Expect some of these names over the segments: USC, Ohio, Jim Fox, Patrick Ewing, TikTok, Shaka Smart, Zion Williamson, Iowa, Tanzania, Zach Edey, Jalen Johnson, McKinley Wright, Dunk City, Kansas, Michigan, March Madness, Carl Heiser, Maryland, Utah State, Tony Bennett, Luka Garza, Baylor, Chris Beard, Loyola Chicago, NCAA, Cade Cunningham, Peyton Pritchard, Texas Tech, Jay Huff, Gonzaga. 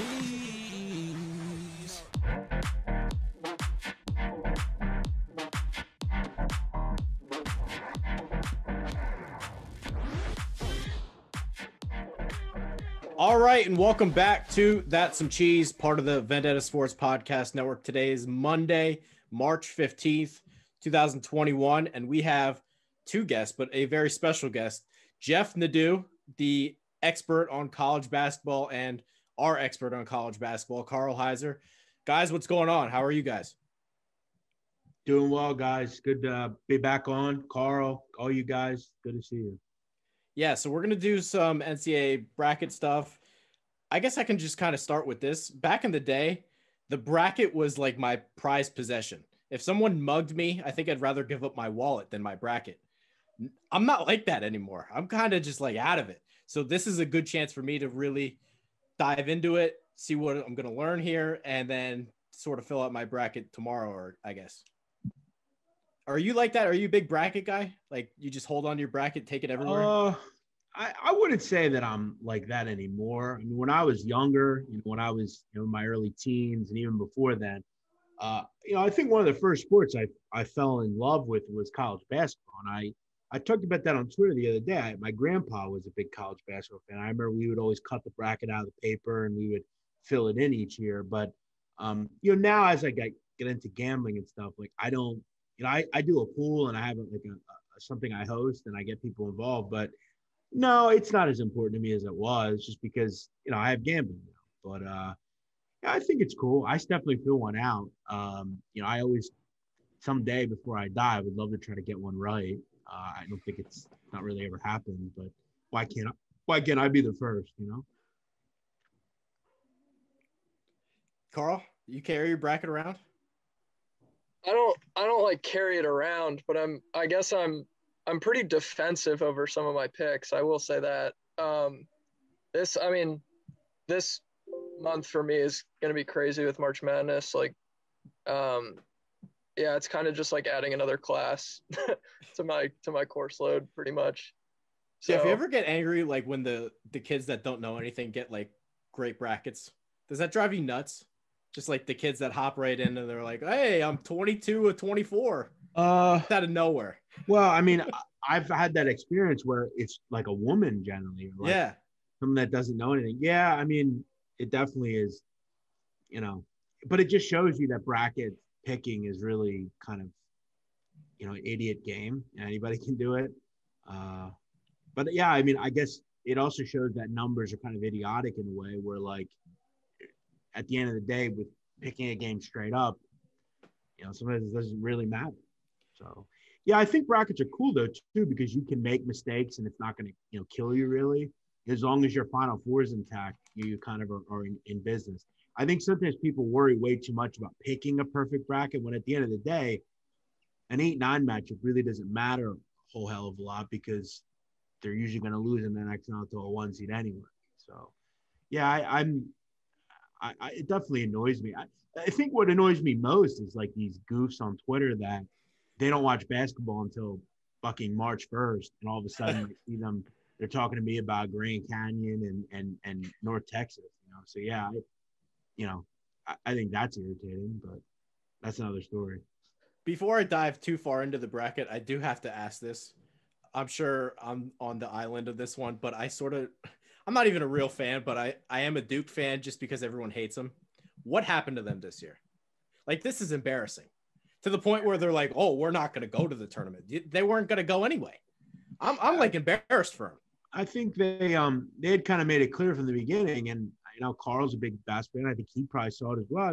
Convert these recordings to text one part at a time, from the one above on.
teams. All right, and welcome back to That's Some Cheese, part of the Vendetta Sports Podcast Network. Today is Monday, March 15th, 2021, and we have two guests, but a very special guest, Jeff Nadu, the expert on college basketball, and our expert on college basketball, Carl Heiser. Guys, what's going on? How are you guys? Doing well, guys. Good to be back on. Carl, all you guys, good to see you. Yeah, so we're going to do some NCAA bracket stuff. I guess I can just kind of start with this. Back in the day, the bracket was like my prized possession. If someone mugged me, I think I'd rather give up my wallet than my bracket. I'm not like that anymore. I'm kind of just like out of it. So this is a good chance for me to really dive into it, see what I'm going to learn here, and then sort of fill out my bracket tomorrow, or I guess. Are you like that? Are you a big bracket guy? Like you just hold on to your bracket, take it everywhere? I wouldn't say that I'm like that anymore. I mean, when I was younger, when I was in my early teens and even before then, I think one of the first sports I fell in love with was college basketball. And I talked about that on Twitter the other day. My grandpa was a big college basketball fan. I remember we would always cut the bracket out of the paper and we would fill it in each year. But, now as I get into gambling and stuff, like I don't, I do a pool and I have like something I host and I get people involved, but no, it's not as important to me as it was just because, I have gambling now, but yeah, I think it's cool. I definitely fill one out. I always someday before I die, I would love to try to get one right. I don't think it's not really ever happened, but why can't I be the first, Carl, you carry your bracket around? I don't like carry it around, but I guess I'm pretty defensive over some of my picks. I will say that this month for me is going to be crazy with March Madness. Like, it's kind of just like adding another class to my course load pretty much. So yeah, if you ever get angry, like when the kids that don't know anything get like great brackets, does that drive you nuts? Just like the kids that hop right in and they're like, hey, I'm 22 or 24 out of nowhere. Well, I've had that experience where it's like a woman generally. Like someone that doesn't know anything. Yeah. It definitely is, but it just shows you that bracket picking is really kind of, an idiot game. Anybody can do it. But yeah, I guess it also shows that numbers are kind of idiotic in a way where like, at the end of the day, with picking a game straight up, sometimes it doesn't really matter. So, yeah, I think brackets are cool, though, too, because you can make mistakes and it's not going to, kill you, really. As long as your Final Four is intact, you kind of are in business. I think sometimes people worry way too much about picking a perfect bracket when at the end of the day, an 8-9 matchup really doesn't matter a whole hell of a lot because they're usually going to lose in the next round to a 1 seed anyway. So, yeah, it definitely annoys me. I think what annoys me most is like these goofs on Twitter that they don't watch basketball until fucking March 1st. And all of a sudden I see them, they're talking to me about Grand Canyon and North Texas, So yeah, I think that's irritating, but that's another story. Before I dive too far into the bracket, I do have to ask this. I'm sure I'm on the island of this one, but I'm not even a real fan, but I am a Duke fan just because everyone hates them. What happened to them this year? Like, this is embarrassing to the point where they're like, oh, we're not going to go to the tournament. They weren't going to go anyway. I'm like embarrassed for them. I think they had kind of made it clear from the beginning, and Carl's a big basketball fan. I think he probably saw it as well.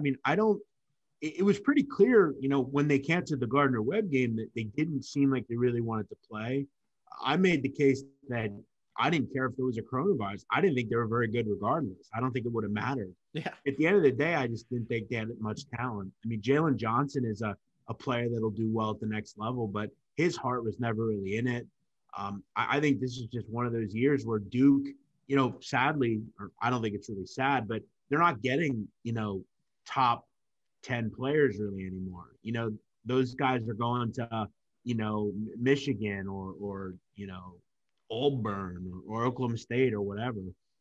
It was pretty clear, when they canceled the Gardner-Webb game that they didn't seem like they really wanted to play. I made the case that I didn't care if there was a coronavirus. I didn't think they were very good regardless. I don't think it would have mattered. Yeah. At the end of the day, I just didn't think they had much talent. Jalen Johnson is a player that'll do well at the next level, but his heart was never really in it. I think this is just one of those years where Duke, sadly, or I don't think it's really sad, but they're not getting, top 10 players really anymore. Those guys are going to, Michigan or Auburn or Oklahoma State or whatever.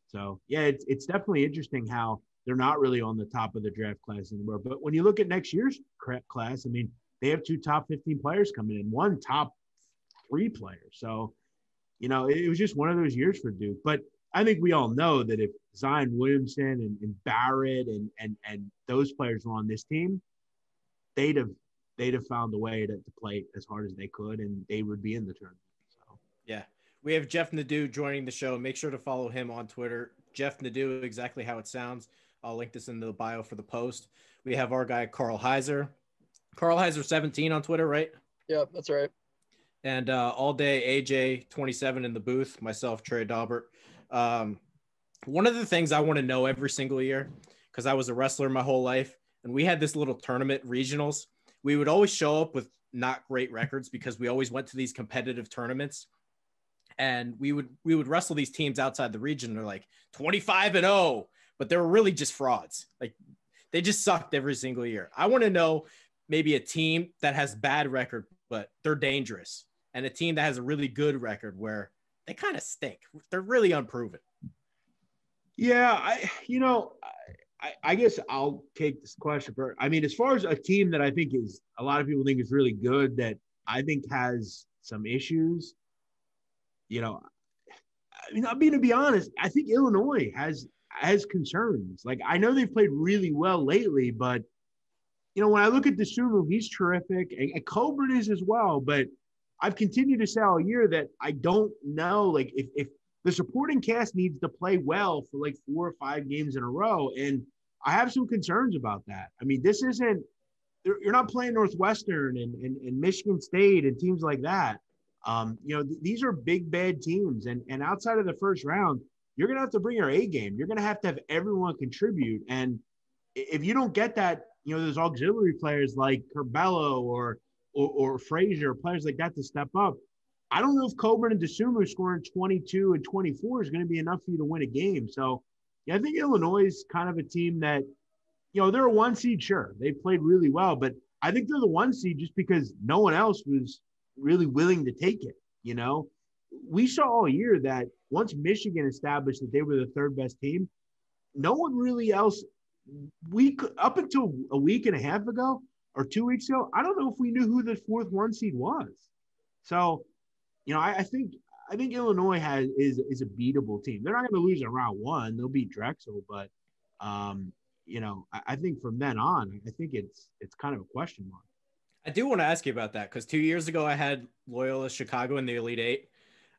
So yeah, it's definitely interesting how they're not really on the top of the draft class anymore. But when you look at next year's class, I mean, they have two top 15 players coming in, one top 3 player. So, you know, it was just one of those years for Duke. But I think we all know that if Zion Williamson and Barrett and those players were on this team, they'd have found a way to play as hard as they could, and they would be in the tournament. So. Yeah. We have Jeff Nadu joining the show. Make sure to follow him on Twitter. Jeff Nadu, exactly how it sounds. I'll link this in the bio for the post. We have our guy, Carl Heiser. Carl Heiser 17 on Twitter, right? Yeah, that's right. And all day, AJ 27 in the booth, myself, Trey Daubert. One of the things I want to know every single year, because I was a wrestler my whole life, and we had this little tournament regionals. We would always show up with not great records because we always went to these competitive tournaments, and we would wrestle these teams outside the region. They're like 25-0, but they were really just frauds. Like, they just sucked every single year. I want to know maybe a team that has bad record, but they're dangerous, and a team that has a really good record where they kind of stink. They're really unproven. Yeah. I guess I'll take this question. I mean, as far as a team that I think is, a lot of people think is really good, that I think has some issues, you know, I mean, to be honest, I think Illinois has concerns. Like, I know they've played really well lately, but you know, when I look at Desunmu, he's terrific, and Cockburn is as well, but I've continued to say all year that I don't know, like, if the supporting cast needs to play well for like 4 or 5 games in a row, and I have some concerns about that. I mean, this isn't – you're not playing Northwestern and Michigan State and teams like that. You know, these are big, bad teams, and outside of the first round, you're going to have to bring your A game. You're going to have everyone contribute, and if you don't get that, you know, those auxiliary players like Curbelo or Frazier, players like that to step up. I don't know if Cockburn and Desunmu scoring 22 and 24 is going to be enough for you to win a game. So, yeah, I think Illinois is kind of a team that, you know, they're a 1 seed, sure. They played really well, but I think they're the 1 seed just because no one else was really willing to take it, you know. We saw all year that once Michigan established that they were the 3rd best team, no one really else – up until a week and a half ago or 2 weeks ago, I don't know if we knew who the 4th 1 seed was. So – you know, I think Illinois is a beatable team. They're not going to lose in round 1. They'll beat Drexel, but you know, I think from then on, I think it's kind of a question mark. I do want to ask you about that because 2 years ago I had Loyola Chicago in the Elite Eight.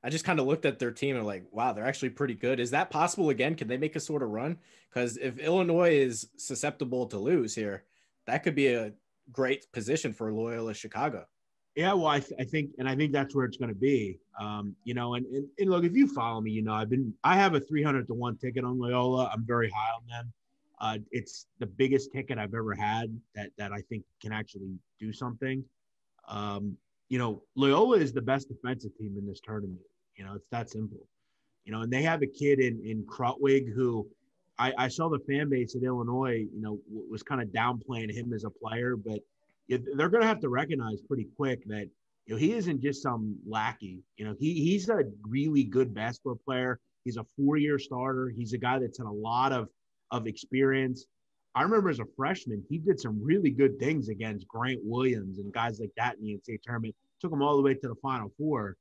I just kind of looked at their team and like, wow, they're actually pretty good. Is that possible again? Can they make a sort of run? Because if Illinois is susceptible to lose here, that could be a great position for Loyola Chicago. Yeah, well, I think that's where it's going to be, you know, and look, if you follow me, you know, I have a 300-1 ticket on Loyola. I'm very high on them. It's the biggest ticket I've ever had that I think can actually do something. You know, Loyola is the best defensive team in this tournament. You know, it's that simple, you know, and they have a kid in Krutwig who I saw the fan base at Illinois, you know, was kind of downplaying him as a player, but they're going to have to recognize pretty quick that, you know, he isn't just some lackey. You know, he's a really good basketball player. He's a 4-year starter. He's a guy that's had a lot of experience. I remember as a freshman, he did some really good things against Grant Williams and guys like that in the NCAA tournament. Took them all the way to the Final Four.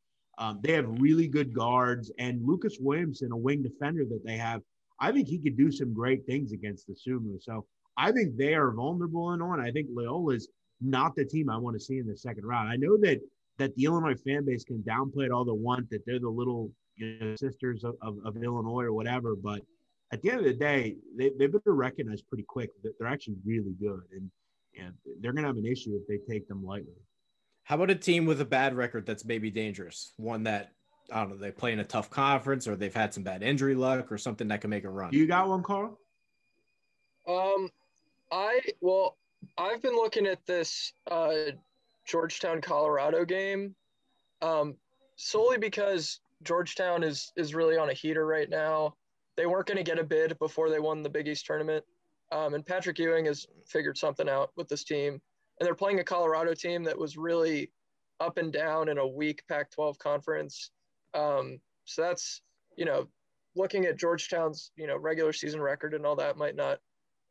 They have really good guards. And Lucas Williamson, a wing defender that they have, I think he could do some great things against the Sumu. So I think they are vulnerable and on. I think Loyola's not the team I want to see in the second round. I know that the Illinois fan base can downplay it all they want, that they're the little, you know, sisters of Illinois or whatever, but at the end of the day, they better recognize pretty quick that they're actually really good, and they're going to have an issue if they take them lightly. How about a team with a bad record that's maybe dangerous? One that, I don't know, they play in a tough conference or they've had some bad injury luck or something that can make a run. You got one, Carl? I've been looking at this Georgetown, Colorado game solely because Georgetown is really on a heater right now. They weren't going to get a bid before they won the Big East tournament. And Patrick Ewing has figured something out with this team. And they're playing a Colorado team that was really up and down in a weak Pac-12 conference. So that's, you know, looking at Georgetown's, you know, regular season record and all that might not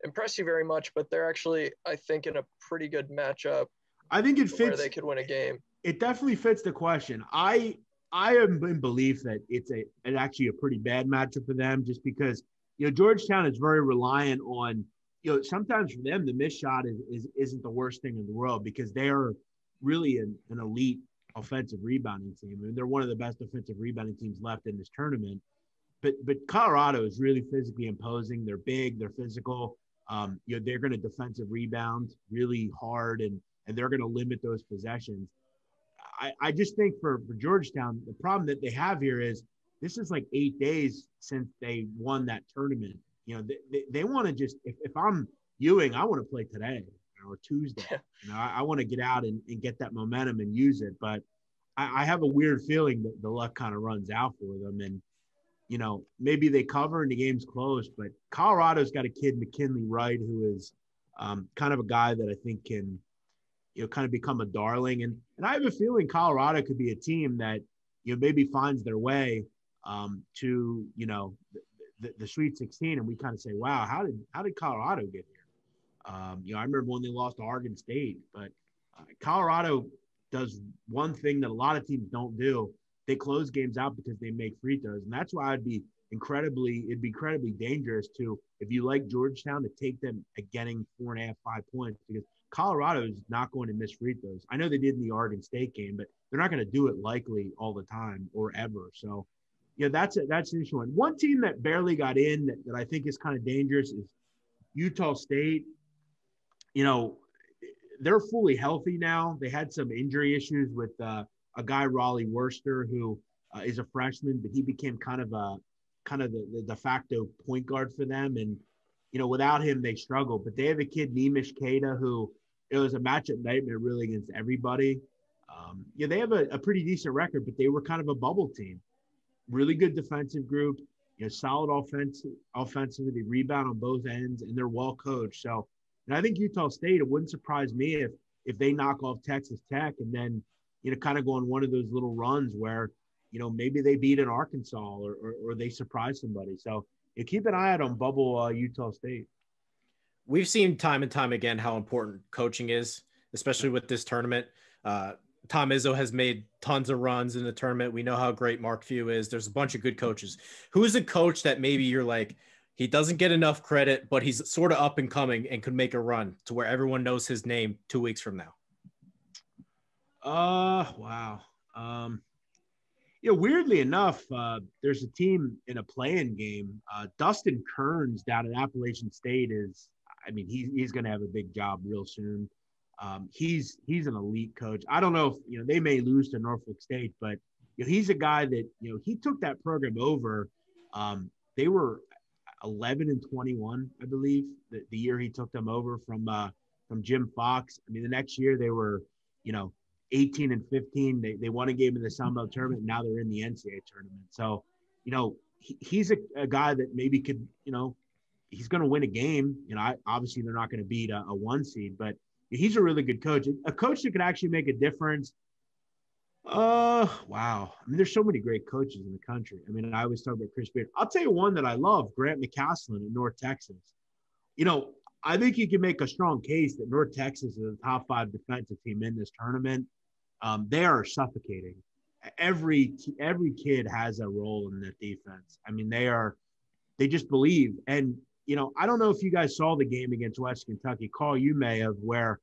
impress you very much, but they're actually, I think, in a pretty good matchup. I think it fits where they could win a game. It definitely fits the question. I am in belief that it's actually a pretty bad matchup for them, just because, you know, Georgetown is very reliant on, you know, sometimes for them the missed shot isn't the worst thing in the world, because they are really an elite offensive rebounding team. I mean, they're one of the best offensive rebounding teams left in this tournament. But Colorado is really physically imposing. They're big, they're physical. You know, they're going to defensive rebound really hard, and they're going to limit those possessions. I just think for Georgetown, the problem that they have here is this is like 8 days since they won that tournament. You know, they want to just, if I'm Ewing, I want to play today or Tuesday. You know, I want to get out and get that momentum and use it. But I have a weird feeling that the luck kind of runs out for them. And, you know, maybe they cover and the game's close, but Colorado's got a kid, McKinley Wright, who is kind of a guy that I think can, you know, kind of become a darling. And I have a feeling Colorado could be a team that, you know, maybe finds their way to, you know, the Sweet 16. And we kind of say, wow, how did Colorado get here? You know, I remember when they lost to Argon State, but Colorado does one thing that a lot of teams don't do. They close games out because they make free throws. And that's why it'd be incredibly dangerous to, if you like Georgetown, to take them at getting 4.5, 5 points, because Colorado is not going to miss free throws. I know they did in the Argon State game, but they're not going to do it likely all the time or ever. So, yeah, that's an issue. One team that barely got in that I think is kind of dangerous is Utah State. You know, they're fully healthy now. They had some injury issues with a guy, Raleigh Worcester, who is a freshman, but he became kind of the de facto point guard for them. And, you know, without him, they struggle. But they have a kid, Nemish Keita, who it was a matchup nightmare really against everybody. Yeah, they have a pretty decent record, but they were kind of a bubble team. Really good defensive group, you know, solid offensively. They rebound on both ends, and they're well coached. So, and I think Utah State, it wouldn't surprise me if they knock off Texas Tech and then, you know, kind of go on one of those little runs where, you know, maybe they beat an Arkansas or they surprise somebody. So you keep an eye out on bubble Utah State. We've seen time and time again how important coaching is, especially with this tournament. Tom Izzo has made tons of runs in the tournament. We know how great Mark Few is. There's a bunch of good coaches. Who is a coach that maybe you're like, he doesn't get enough credit, but he's sort of up and coming and could make a run to where everyone knows his name 2 weeks from now? Wow. Yeah, weirdly enough, there's a team in a play-in game. Dustin Kearns down at Appalachian State is – I mean, he's going to have a big job real soon. He's an elite coach. I don't know if – you know, they may lose to Norfolk State, but you know, he's a guy that – you know, he took that program over. They were – 11-21, I believe, the year he took them over from Jim Fox. I mean, the next year they were, you know, 18-15. They won a game in the Sun Belt tournament. Now they're in the NCAA tournament. So, you know, he's a guy that maybe could, you know, he's going to win a game. You know, obviously they're not going to beat a one seed, but he's a really good coach, a coach that could actually make a difference. Wow. I mean, there's so many great coaches in the country. I mean, I always talk about Chris Beard. I'll tell you one that I love, Grant McCaslin in North Texas. You know, I think you can make a strong case that North Texas is a top 5 defensive team in this tournament. They are suffocating. Every kid has a role in that defense. I mean, they just believe. And, you know, I don't know if you guys saw the game against West Kentucky, Carl, you may have, where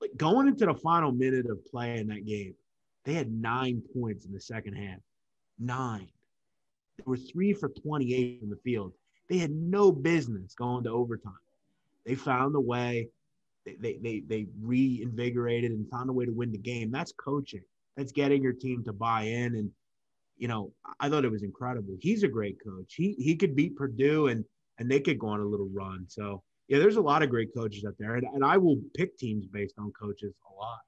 like going into the final minute of play in that game, they had 9 points in the second half. 9. They were 3 for 28 from the field. They had no business going to overtime. They found a way. They reinvigorated and found a way to win the game. That's coaching. That's getting your team to buy in. And, you know, I thought it was incredible. He's a great coach. He could beat Purdue, and they could go on a little run. So, yeah, there's a lot of great coaches out there. And I will pick teams based on coaches a lot.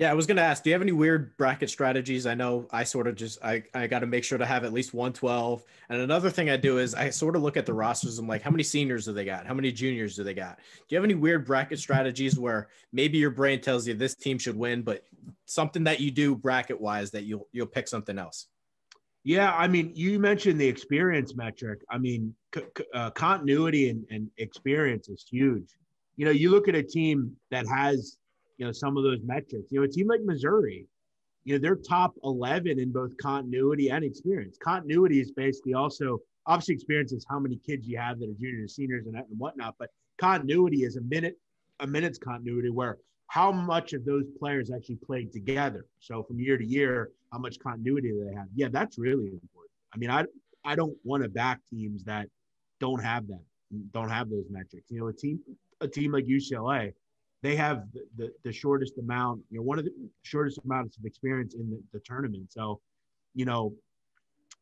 Yeah, I was going to ask, do you have any weird bracket strategies? I know I sort of just, I got to make sure to have at least 112. And another thing I do is I sort of look at the rosters. I'm like, how many seniors do they got? How many juniors do they got? Do you have any weird bracket strategies where maybe your brain tells you this team should win, but something that you do bracket wise that you'll pick something else? Yeah, I mean, you mentioned the experience metric. I mean, continuity and experience is huge. You know, you look at a team that has, you know, some of those metrics. You know, a team like Missouri, you know, they're top 11 in both continuity and experience. Continuity is basically also, obviously experience is how many kids you have that are juniors, seniors, and whatnot, but continuity is a minute's continuity, where how much of those players actually played together. So from year to year, how much continuity do they have? Yeah, that's really important. I mean, I don't want to back teams that don't have that, don't have those metrics. You know, a team like UCLA, they have the shortest amount, you know, one of the shortest amounts of experience in the tournament. So, you know,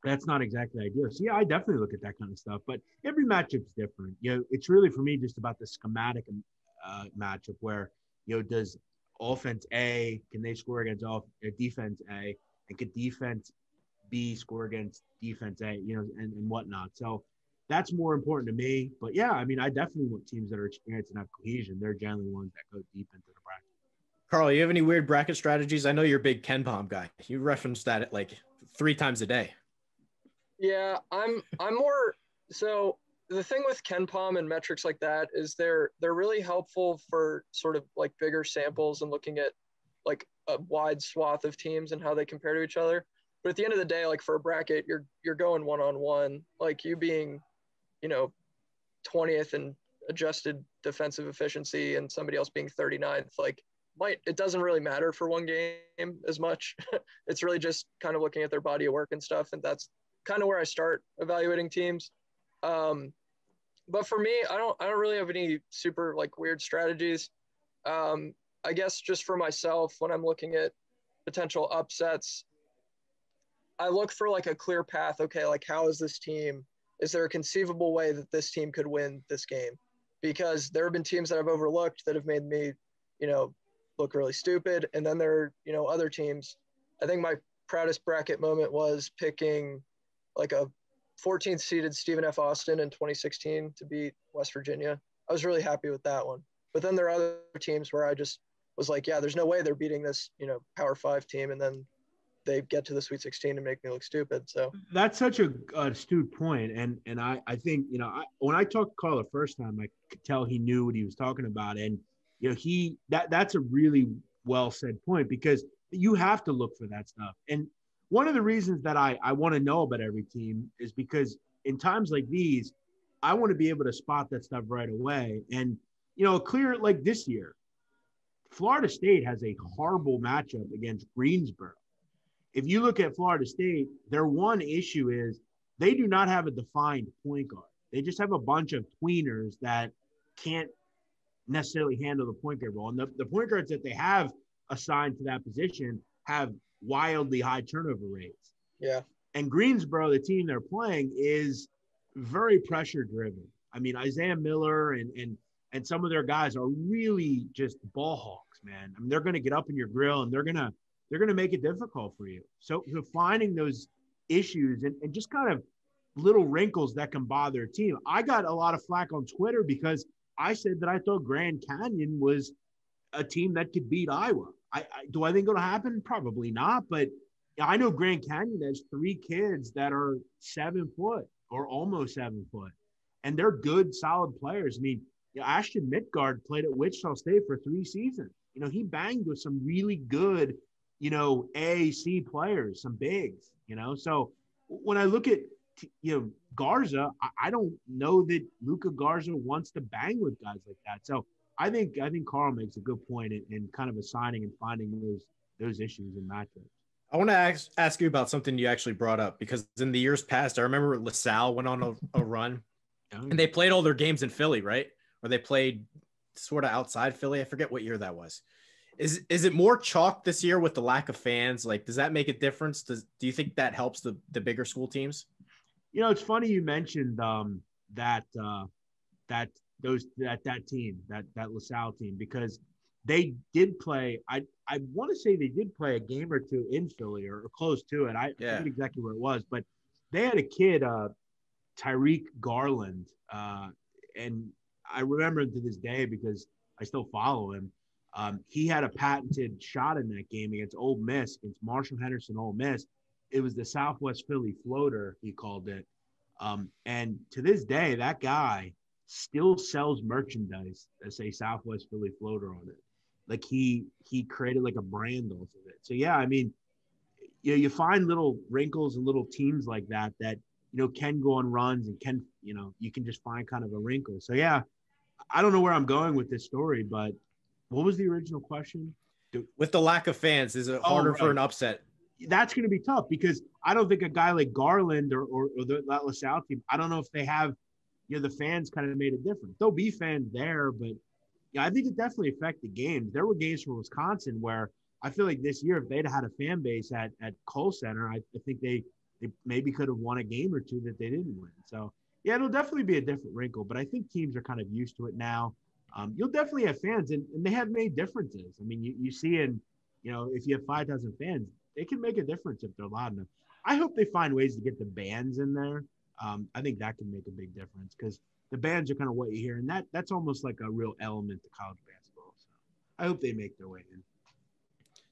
that's not exactly ideal. So, yeah, I definitely look at that kind of stuff. But every matchup's different. You know, it's really for me just about the schematic matchup where, you know, does offense A, can they score against defense A? And could defense B score against defense A, you know, and whatnot. So that's more important to me. But, yeah, I mean, I definitely want teams that are experienced and have cohesion. They're generally ones that go deep into the bracket. Carl, you have any weird bracket strategies? I know you're a big Ken Pom guy. You referenced that at like 3 times a day. Yeah, I'm more – so the thing with Ken Pom and metrics like that is they're really helpful for sort of like bigger samples and looking at like a wide swath of teams and how they compare to each other. But at the end of the day, like for a bracket, you're going one-on-one, like you being, you know, 20th in adjusted defensive efficiency and somebody else being 39th, like it doesn't really matter for one game as much. It's really just kind of looking at their body of work and stuff. And that's kind of where I start evaluating teams. But for me, I don't really have any super like weird strategies. I guess just for myself, when I'm looking at potential upsets, I look for like a clear path. Okay, like how is this team? Is there a conceivable way that this team could win this game? Because there have been teams that I've overlooked that have made me, you know, look really stupid. And then there are, you know, other teams. I think my proudest bracket moment was picking like a 14th seeded Stephen F. Austin in 2016 to beat West Virginia. I was really happy with that one. But then there are other teams where I just was like, yeah, there's no way they're beating this, you know, Power 5 team. And then they get to the Sweet 16 and make me look stupid. So that's such a astute point. And I think, you know, when I talked to Carl the first time, I could tell he knew what he was talking about. And, you know, that's a really well said point, because you have to look for that stuff. And one of the reasons that I want to know about every team is because in times like these, I want to be able to spot that stuff right away. And, you know, clear, like this year, Florida State has a horrible matchup against Greensboro. If you look at Florida State, their one issue is they do not have a defined point guard. They just have a bunch of tweeners that can't necessarily handle the point guard role. And the point guards that they have assigned to that position have wildly high turnover rates. Yeah. And Greensboro, the team they're playing, is very pressure driven. I mean, Isaiah Miller and some of their guys are really just ball hawks, man. I mean, they're going to get up in your grill and they're going to make it difficult for you. So finding those issues and just kind of little wrinkles that can bother a team. I got a lot of flack on Twitter because I said that I thought Grand Canyon was a team that could beat Iowa. Do I think it'll happen? Probably not. But I know Grand Canyon has 3 kids that are 7 foot or almost 7 foot, and they're good, solid players. I mean, you know, Ashton Midgard played at Wichita State for 3 seasons. You know, he banged with some really good, you know, AAC players, some bigs, you know. So when I look at, you know, Garza, I don't know that Luka Garza wants to bang with guys like that. So I think Carl makes a good point in kind of assigning and finding those issues and matchups. I want to ask you about something you actually brought up, because in the years past, I remember LaSalle went on a run, and they played all their games in Philly, right? Or they played sort of outside Philly. I forget what year that was. Is it more chalk this year with the lack of fans? Like, does that make a difference? Do you think that helps the bigger school teams? You know, it's funny you mentioned that LaSalle team, because they did play. I want to say they did play a game or two in Philly or close to it. I forget exactly where it was, but they had a kid, Tyreek Garland, and I remember him to this day because I still follow him. He had a patented shot in that game against Marshall Henderson Ole Miss, it was the Southwest Philly floater, he called it. And to this day, that guy still sells merchandise that say Southwest Philly floater on it. Like he created like a brand off of it. So, yeah, I mean, you find little wrinkles and little teams like that, you know, can go on runs and can, you know, you can just find kind of a wrinkle. So, yeah, I don't know where I'm going with this story, but what was the original question? With the lack of fans, is it harder for an upset? That's going to be tough because I don't think a guy like Garland or that LaSalle team, I don't know if they have, you know, the fans kind of made a difference. There'll be fans there, but yeah, I think it definitely affected the games. There were games from Wisconsin where I feel like this year, if they'd had a fan base at Kohl Center, I think they maybe could have won a game or two that they didn't win. So, yeah, it'll definitely be a different wrinkle, but I think teams are kind of used to it now. You'll definitely have fans, and they have made differences. I mean, you see in, you know, if you have 5,000 fans, they can make a difference if they're loud enough. I hope they find ways to get the bands in there. I think that can make a big difference because the bands are kind of what you hear, and that's almost like a real element to college basketball. So I hope they make their way in.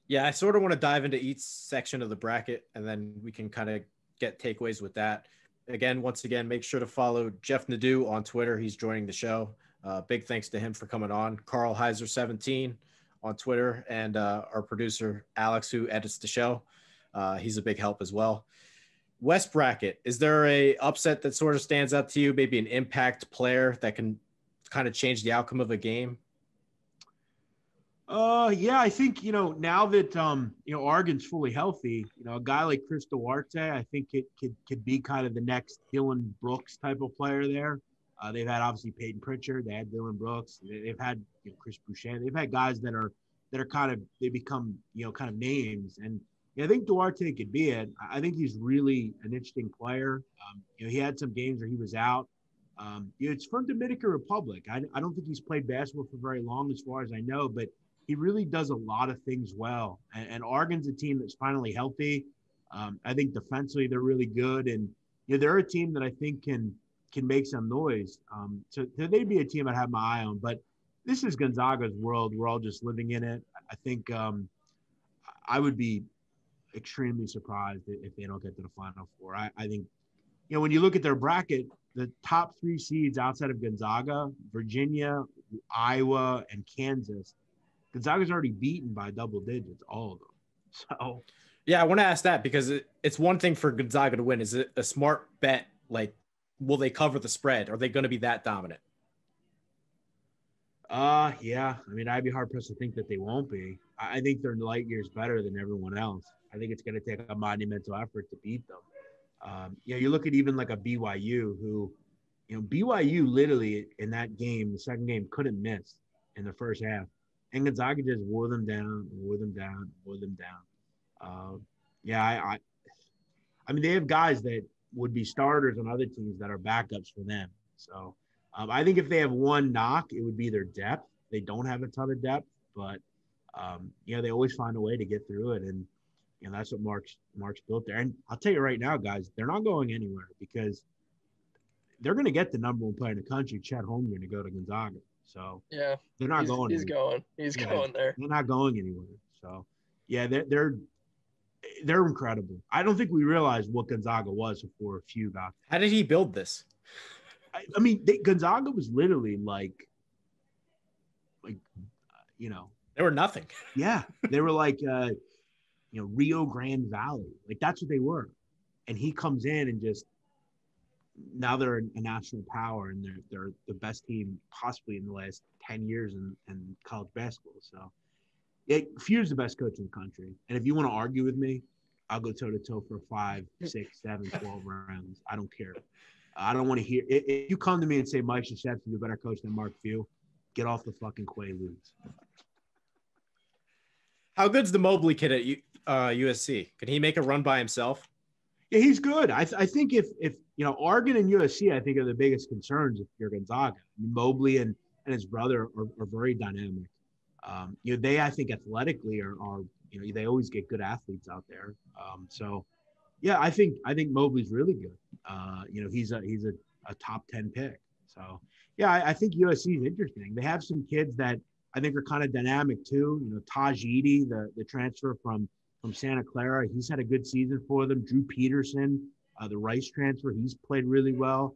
Yeah, I sort of want to dive into each section of the bracket, and then we can kind of get takeaways with that. Once again, make sure to follow Jeff Nadu on Twitter. He's joining the show. Big thanks to him for coming on. Carl Heiser 17 on Twitter, and our producer Alex, who edits the show, he's a big help as well. West bracket, is there a upset that sort of stands out to you? Maybe an impact player that can kind of change the outcome of a game? Yeah, I think, you know, now that you know, Argon's fully healthy, you know, a guy like Chris Duarte, I think it could be kind of the next Dylan Brooks type of player there. They've had obviously Peyton Pritchard, they had Dylan Brooks, they've had, you know, Chris Boucher, they've had guys that are kind of, they become, you know, kind of names. And yeah, I think Duarte could be it. I think he's really an interesting player. You know, he had some games where he was out. You know, it's from Dominican Republic. I don't think he's played basketball for very long as far as I know, but he really does a lot of things well. And Argon's a team that's finally healthy. I think defensively they're really good. And, you know, they're a team that I think can make some noise. So they'd be a team I'd have my eye on. But this is Gonzaga's world. We're all just living in it. I think I would be extremely surprised if they don't get to the Final Four. I think, you know, when you look at their bracket, the top three seeds outside of Gonzaga, Virginia, Iowa, and Kansas, Gonzaga's already beaten by double digits, all of them. So, yeah, I want to ask that because it's one thing for Gonzaga to win. Is it a smart bet? Like, will they cover the spread? Are they going to be that dominant? Yeah. I mean, I'd be hard-pressed to think that they won't be. I think they're light years better than everyone else. I think it's going to take a monumental effort to beat them. You know, you look at even like a BYU who, you know, BYU literally in that game, the second game, couldn't miss in the first half. And Gonzaga just wore them down, wore them down, wore them down. Yeah, I mean, they have guys that would be starters on other teams that are backups for them. So I think if they have one knock, it would be their depth. They don't have a ton of depth, but, you know, they always find a way to get through it. And, you know, that's what Mark's built there. And I'll tell you right now, guys, they're not going anywhere because they're going to get the number one player in the country, Chet Holmgren, to go to Gonzaga. So yeah, they're not going. He's anywhere. Going. He's yeah, going there. They're not going anywhere. So yeah, they're incredible. I don't think we realized what Gonzaga was before Few got there. How did he build this? I mean, Gonzaga was literally like, you know, they were nothing. Yeah, they were like, you know, Rio Grande Valley. Like that's what they were, and he comes in and just. Now they're a national power and they're the best team possibly in the last 10 years in college basketball. So, yeah, Few's the best coach in the country. And if you want to argue with me, I'll go toe-to-toe for 5, 6, 7, 12 rounds. I don't care. I don't want to hear – if you come to me and say Mike Krzyzewski's a better coach than Mark Few, get off the fucking Quaaludes. How good's the Mobley kid at USC? Can he make a run by himself? Yeah, he's good. I think if you know, Argon and USC, I think, are the biggest concerns if you're Gonzaga. I mean, Mobley and his brother are very dynamic. You know, they, I think, athletically are you know, they always get good athletes out there. So, yeah, I think Mobley's really good. You know, he's a top 10 pick. So, yeah, I think USC is interesting. They have some kids that I think are kind of dynamic too. You know, Taj Eady, the transfer from from Santa Clara. He's had a good season for them. Drew Peterson, the Rice transfer, he's played really well.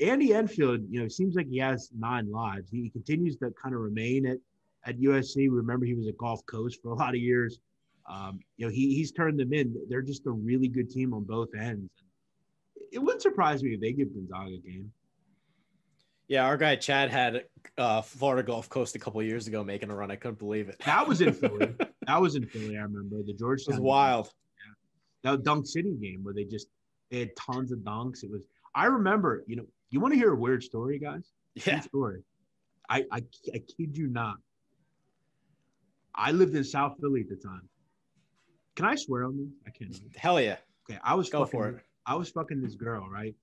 Andy Enfield, you know, seems like he has 9 lives. He continues to kind of remain at USC. We remember he was at Gulf Coast for a lot of years. You know, he's turned them in. They're just a really good team on both ends. It wouldn't surprise me if they give Gonzaga a game. Yeah, our guy Chad had Florida Gulf Coast a couple of years ago making a run. I couldn't believe it. That was in Philly. I remember the Georgetown. It was wild. Yeah. That Dunk City game where they had tons of dunks. It was. I remember. You know, you want to hear a weird story, guys? Yeah. Weird story. I kid you not. I lived in South Philly at the time. Can I swear on this? I can't. Hell yeah. Okay, I was fucking this girl, right?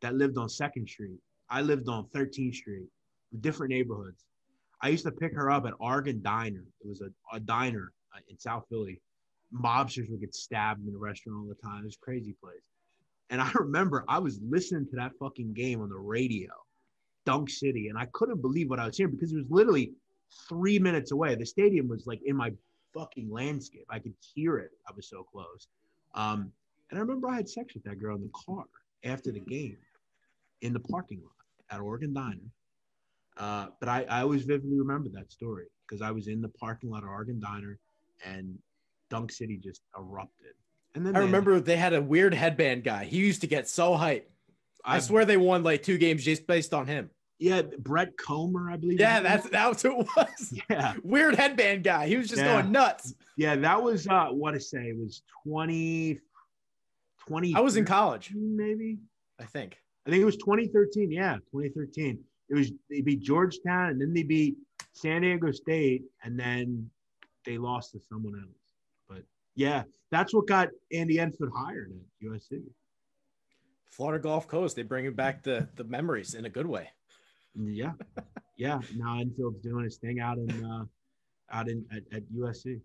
That lived on 2nd Street. I lived on 13th Street, different neighborhoods. I used to pick her up at Argon Diner. It was a diner in South Philly. Mobsters would get stabbed in the restaurant all the time. It was a crazy place. And I remember I was listening to that fucking game on the radio, Dunk City, and I couldn't believe what I was hearing because it was literally 3 minutes away. The stadium was like in my fucking landscape. I could hear it. I was so close. And I remember I had sex with that girl in the car after the game in the parking lot at Argon Diner. But I always vividly remember that story because I was in the parking lot of Argon Diner and Dunk City just erupted. And then I remember they had a weird headband guy. He used to get so hyped. I swear they won like 2 games just based on him. Yeah, Brett Comer, I believe. Yeah, that's who it was. Yeah. Weird headband guy. He was just going nuts. Yeah, that was what I say. It was 20 I was in college. Maybe. I think it was 2013. Yeah, 2013. It was they beat Georgetown and then they beat San Diego State and then they lost to someone else. But yeah, that's what got Andy Enfield hired at USC. Florida Gulf Coast, they bring back the memories in a good way. Yeah, yeah. Now Enfield's doing his thing out at USC.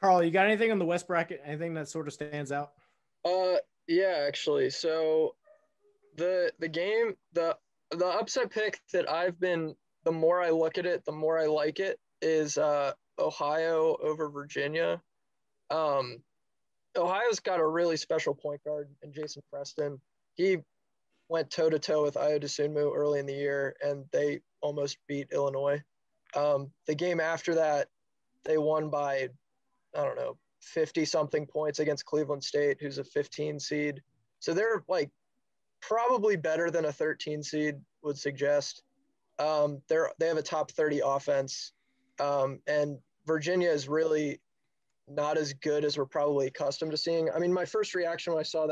Carl, you got anything on the West bracket? Anything that sort of stands out? Yeah, actually. So the game, the upset pick that I've been, the more I look at it, the more I like it, is Ohio over Virginia. Ohio's got a really special point guard in Jason Preston. He went toe-to-toe with Ayo Desunmu early in the year, and they almost beat Illinois. The game after that, they won by, I don't know, 50-something points against Cleveland State, who's a 15 seed. So they're, like, probably better than a 13 seed would suggest. They have a top 30 offense, and Virginia is really not as good as we're probably accustomed to seeing. I mean, my first reaction when I saw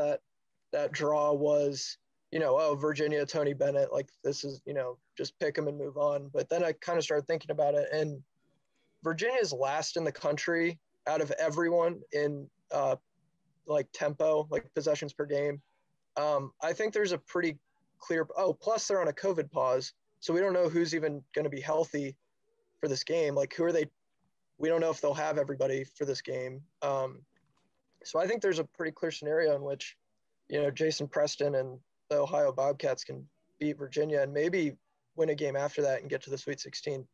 that draw was, you know, oh, Virginia, Tony Bennett, like this is, you know, just pick them and move on. But then I kind of started thinking about it, and Virginia is last in the country out of everyone in like tempo, like possessions per game. I think there's a pretty clear – plus they're on a COVID pause, so we don't know who's even going to be healthy for this game. Like, who are they – we don't know if they'll have everybody for this game. So I think there's a pretty clear scenario in which, you know, Jason Preston and the Ohio Bobcats can beat Virginia and maybe win a game after that and get to the Sweet 16.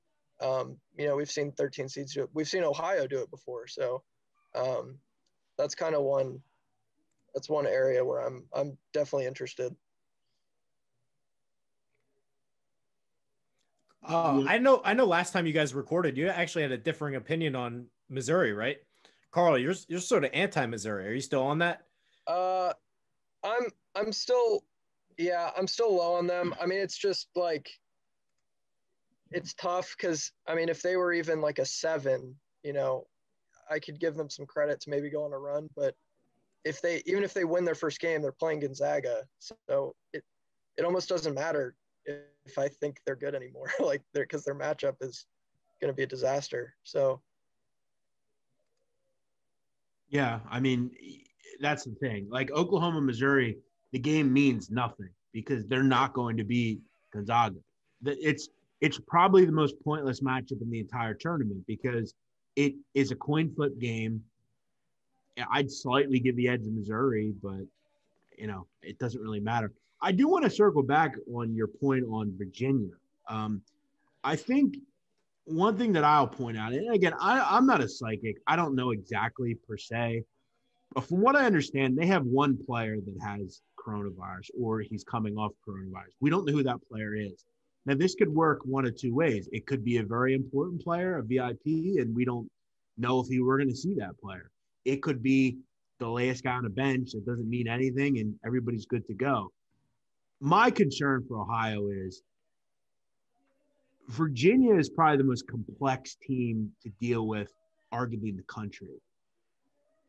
You know, we've seen 13 seeds do it. We've seen Ohio do it before. So that's kind of one – that's one area where I'm definitely interested. I know last time you guys recorded, you actually had a differing opinion on Missouri, right? Carl, you're sort of anti-Missouri. Are you still on that? I'm still low on them. I mean, it's just like, it's tough because, I mean, if they were even like a 7, you know, I could give them some credit to maybe go on a run, but even if they win their first game, they're playing Gonzaga. So it almost doesn't matter if I think they're good anymore, like because their matchup is going to be a disaster. So. Yeah. I mean, that's the thing, like Oklahoma, Missouri, the game means nothing because they're not going to beat Gonzaga. It's probably the most pointless matchup in the entire tournament because it is a coin flip game. I'd slightly give the edge to Missouri, but, you know, it doesn't really matter. I do want to circle back on your point on Virginia. I think one thing that I'll point out, and again, I'm not a psychic. I don't know exactly per se. But from what I understand, they have one player that has coronavirus or he's coming off coronavirus. We don't know who that player is. Now, this could work one of two ways. It could be a very important player, a VIP, and we don't know if he were going to see that player. It could be the last guy on the bench. It doesn't mean anything, and everybody's good to go. My concern for Ohio is Virginia is probably the most complex team to deal with, arguably, in the country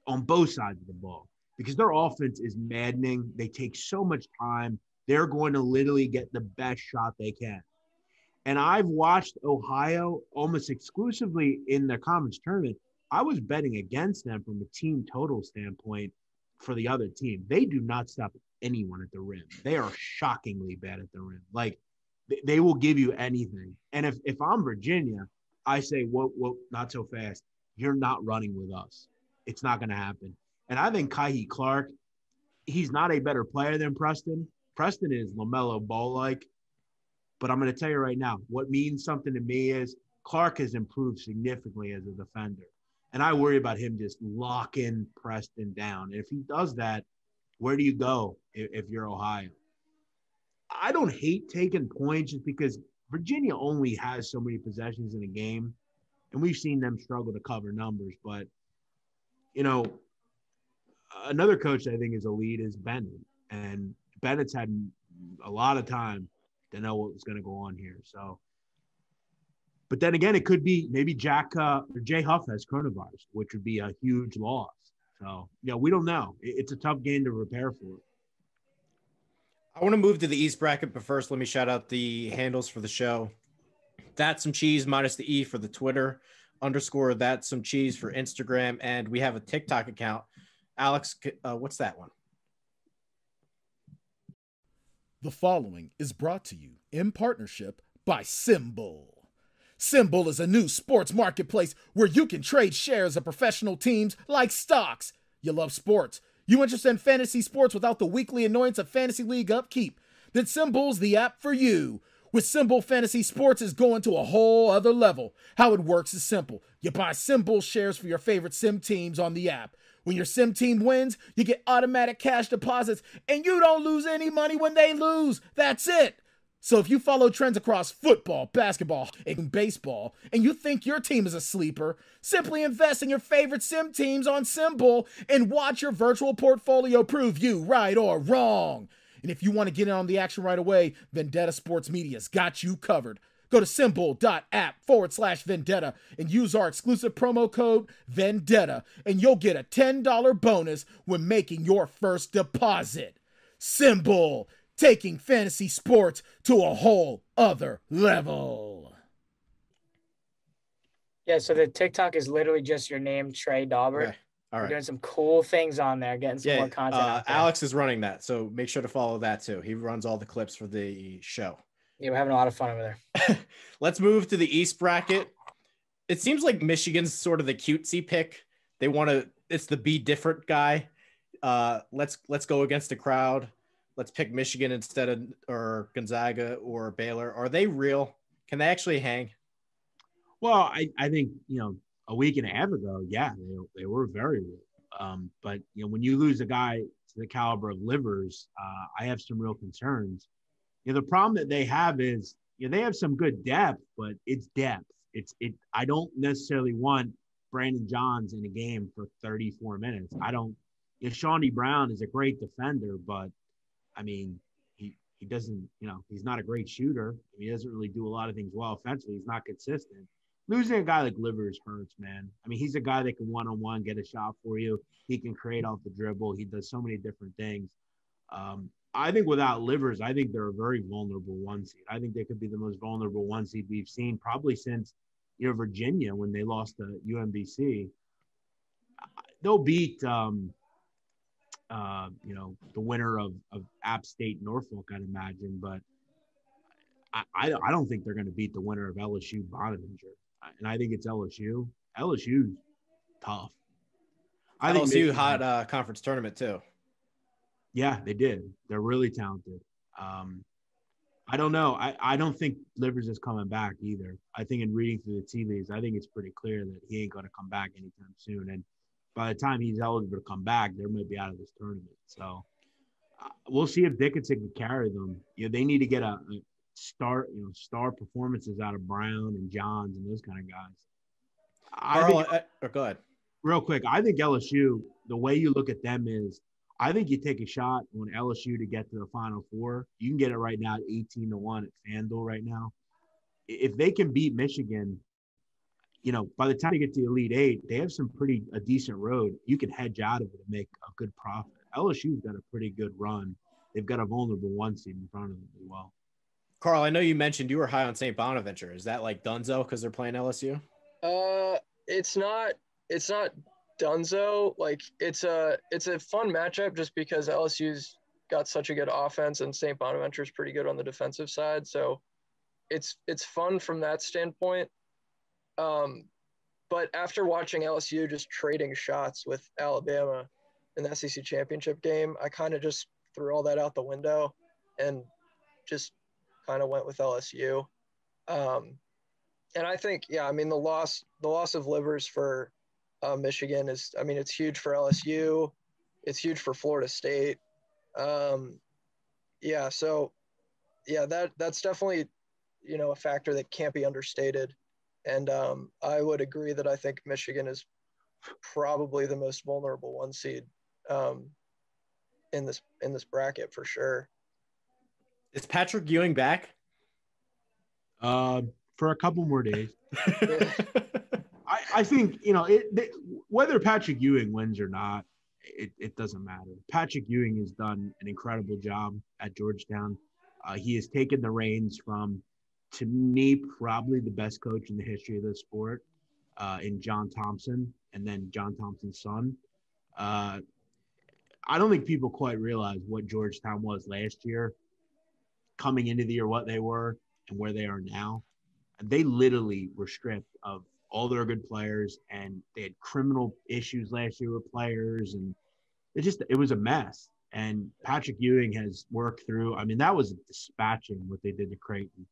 on both sides of the ball, because their offense is maddening. They take so much time. They're going to literally get the best shot they can. And I've watched Ohio almost exclusively in the conference tournament. I was betting against them from a team total standpoint for the other team. They do not stop anyone at the rim. They are shockingly bad at the rim. Like, they will give you anything. And if I'm Virginia, I say, whoa, not so fast. You're not running with us. It's not going to happen. And I think Kyrie Clark, he's not a better player than Preston. Preston is LaMelo Ball-like. But I'm going to tell you right now, what means something to me is Clark has improved significantly as a defender. And I worry about him just locking Preston down. And if he does that, where do you go if you're Ohio? I don't hate taking points just because Virginia only has so many possessions in a game. And we've seen them struggle to cover numbers. But, you know, another coach I think is elite is Bennett. And Bennett's had a lot of time to know what was going to go on here. So, but then again, it could be maybe Jay Huff has coronavirus, which would be a huge loss. So, you know, we don't know. It's a tough game to prepare for. I want to move to the East bracket, but first let me shout out the handles for the show. That's Some Cheese minus the E for the Twitter, _ That's Some Cheese for Instagram, and we have a TikTok account. Alex, what's that one? The following is brought to you in partnership by Symbol. Symbol is a new sports marketplace where you can trade shares of professional teams like stocks. You love sports. You interested in fantasy sports without the weekly annoyance of fantasy league upkeep? Then Symbol's the app for you. With Symbol, fantasy sports is going to a whole other level. How it works is simple. You buy Symbol shares for your favorite sim teams on the app. When your sim team wins, you get automatic cash deposits, and you don't lose any money when they lose. That's it. So if you follow trends across football, basketball, and baseball, and you think your team is a sleeper, simply invest in your favorite sim teams on Symbol and watch your virtual portfolio prove you right or wrong. And if you want to get in on the action right away, Vendetta Sports Media's got you covered. Go to Symbol.app /Vendetta and use our exclusive promo code Vendetta, and you'll get a $10 bonus when making your first deposit. Symbol. Taking fantasy sports to a whole other level. Yeah, so the TikTok is literally just your name, Trey Daubert. Okay. All right. We're doing some cool things on there, getting some more content out there. Alex is running that, so make sure to follow that too. He runs all the clips for the show. Yeah, we're having a lot of fun over there. Let's move to the East bracket. It seems like Michigan's sort of the cutesy pick. They want to – it's the be different guy. Let's go against the crowd. Let's pick Michigan instead of or Gonzaga or Baylor. Are they real? Can they actually hang? Well, I think, you know, a week and a half ago, yeah, they were very real. But, you know, when you lose a guy to the caliber of Livers, I have some real concerns. You know, the problem that they have is, you know, they have some good depth, but it's depth. I don't necessarily want Brandon Johns in a game for 34 minutes. I don't, you know, Shawnee Brown is a great defender, but I mean, he doesn't, you know, he's not a great shooter. I mean, he doesn't really do a lot of things well offensively. He's not consistent. Losing a guy like Livers hurts, man. I mean, he's a guy that can one-on-one get a shot for you. He can create off the dribble. He does so many different things. I think without Livers, I think they're a very vulnerable one seed. I think they could be the most vulnerable one seed we've seen probably since, you know, Virginia when they lost to UMBC. They'll beat you know, the winner of App State Norfolk, I'd imagine, but I don't think they're going to beat the winner of LSU Bonaventure, and I think it's LSU. LSU's tough. I think LSU hot conference tournament too. Yeah, they did. They're really talented. I don't know. I don't think Livers is coming back either. I think in reading through the tea leaves, I think it's pretty clear that he ain't going to come back anytime soon. And by the time he's eligible to come back, they might be out of this tournament. So we'll see if Dickinson can carry them. You know, they need to get a star, you know, star performances out of Brown and Johns and those kind of guys. Go ahead. Real quick, I think LSU, the way you look at them is, I think you take a shot on LSU to get to the Final Four. You can get it right now at 18-1 at FanDuel right now. If they can beat Michigan, you know, by the time you get to the Elite Eight, they have some pretty – a decent road. You can hedge out of it and make a good profit. LSU's got a pretty good run. They've got a vulnerable one seed in front of them as well. Carl, I know you mentioned you were high on St. Bonaventure. Is that like Dunzo because they're playing LSU? It's not Dunzo. Like it's a fun matchup just because LSU's got such a good offense and St. Bonaventure's pretty good on the defensive side. So it's fun from that standpoint. But after watching LSU just trading shots with Alabama in the SEC championship game, I kind of just threw all that out the window and just kind of went with LSU. And I think, yeah, I mean, the loss of Livers for Michigan is, I mean, it's huge for LSU. It's huge for Florida State. Yeah. So yeah, that's definitely, you know, a factor that can't be understated. And I would agree that I think Michigan is probably the most vulnerable one seed in this bracket for sure. Is Patrick Ewing back? For a couple more days. I think, you know, whether Patrick Ewing wins or not, it doesn't matter. Patrick Ewing has done an incredible job at Georgetown. He has taken the reins from, to me, probably the best coach in the history of the sport in John Thompson and then John Thompson's son. I don't think people quite realize what Georgetown was last year, coming into the year, what they were and where they are now. They literally were stripped of all their good players, and they had criminal issues last year with players, and it was a mess. And Patrick Ewing has worked through – I mean, that was dispatching what they did to Creighton.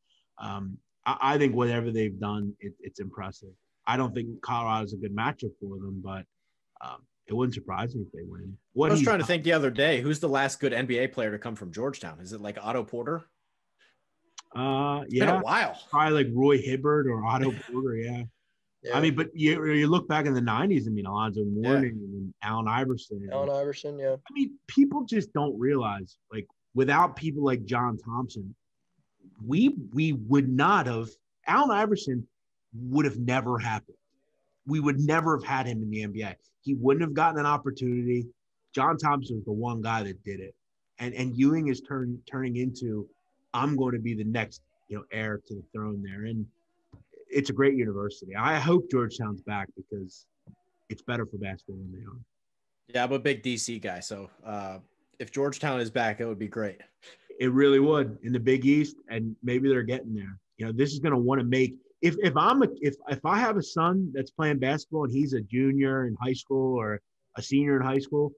I think whatever they've done, it's impressive. I don't think Colorado's a good matchup for them, but it wouldn't surprise me if they win. I was trying to think the other day, who's the last good NBA player to come from Georgetown? Is it like Otto Porter? Yeah, been a while. Probably like Roy Hibbert or Otto Porter. Yeah. I mean, but you look back in the 90s, I mean, Alonzo Mourning and Allen Iverson. Yeah. I mean, people just don't realize, like, without people like John Thompson, we would not have – Allen Iverson would have never happened. We would never have had him in the NBA. He wouldn't have gotten an opportunity. John Thompson was the one guy that did it. And Ewing is turning into – I'm going to be the next, you know, heir to the throne there. And it's a great university. I hope Georgetown's back because it's better for basketball than they are. Yeah, I'm a big DC guy. So if Georgetown is back, it would be great. It really would in the Big East, and maybe they're getting there. You know, this is going to want to make – if I have a son that's playing basketball and he's a junior in high school or a senior in high school,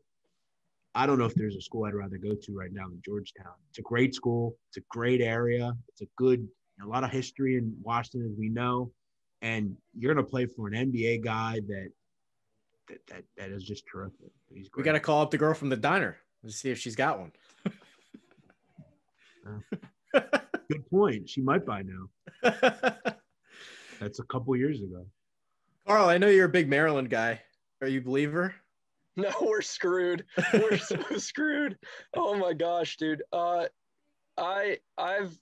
I don't know if there's a school I'd rather go to right now than Georgetown. It's a great school. It's a great area. It's a good, a lot of history in Washington, as we know. And you're going to play for an NBA guy that is just terrific. He's great. We got to call up the girl from the diner to see if she's got one. Good point. She might by now. That's a couple years ago. Carl, I know you're a big Maryland guy. Are you a believer? No, we're screwed. We're so screwed. Oh my gosh, dude. I've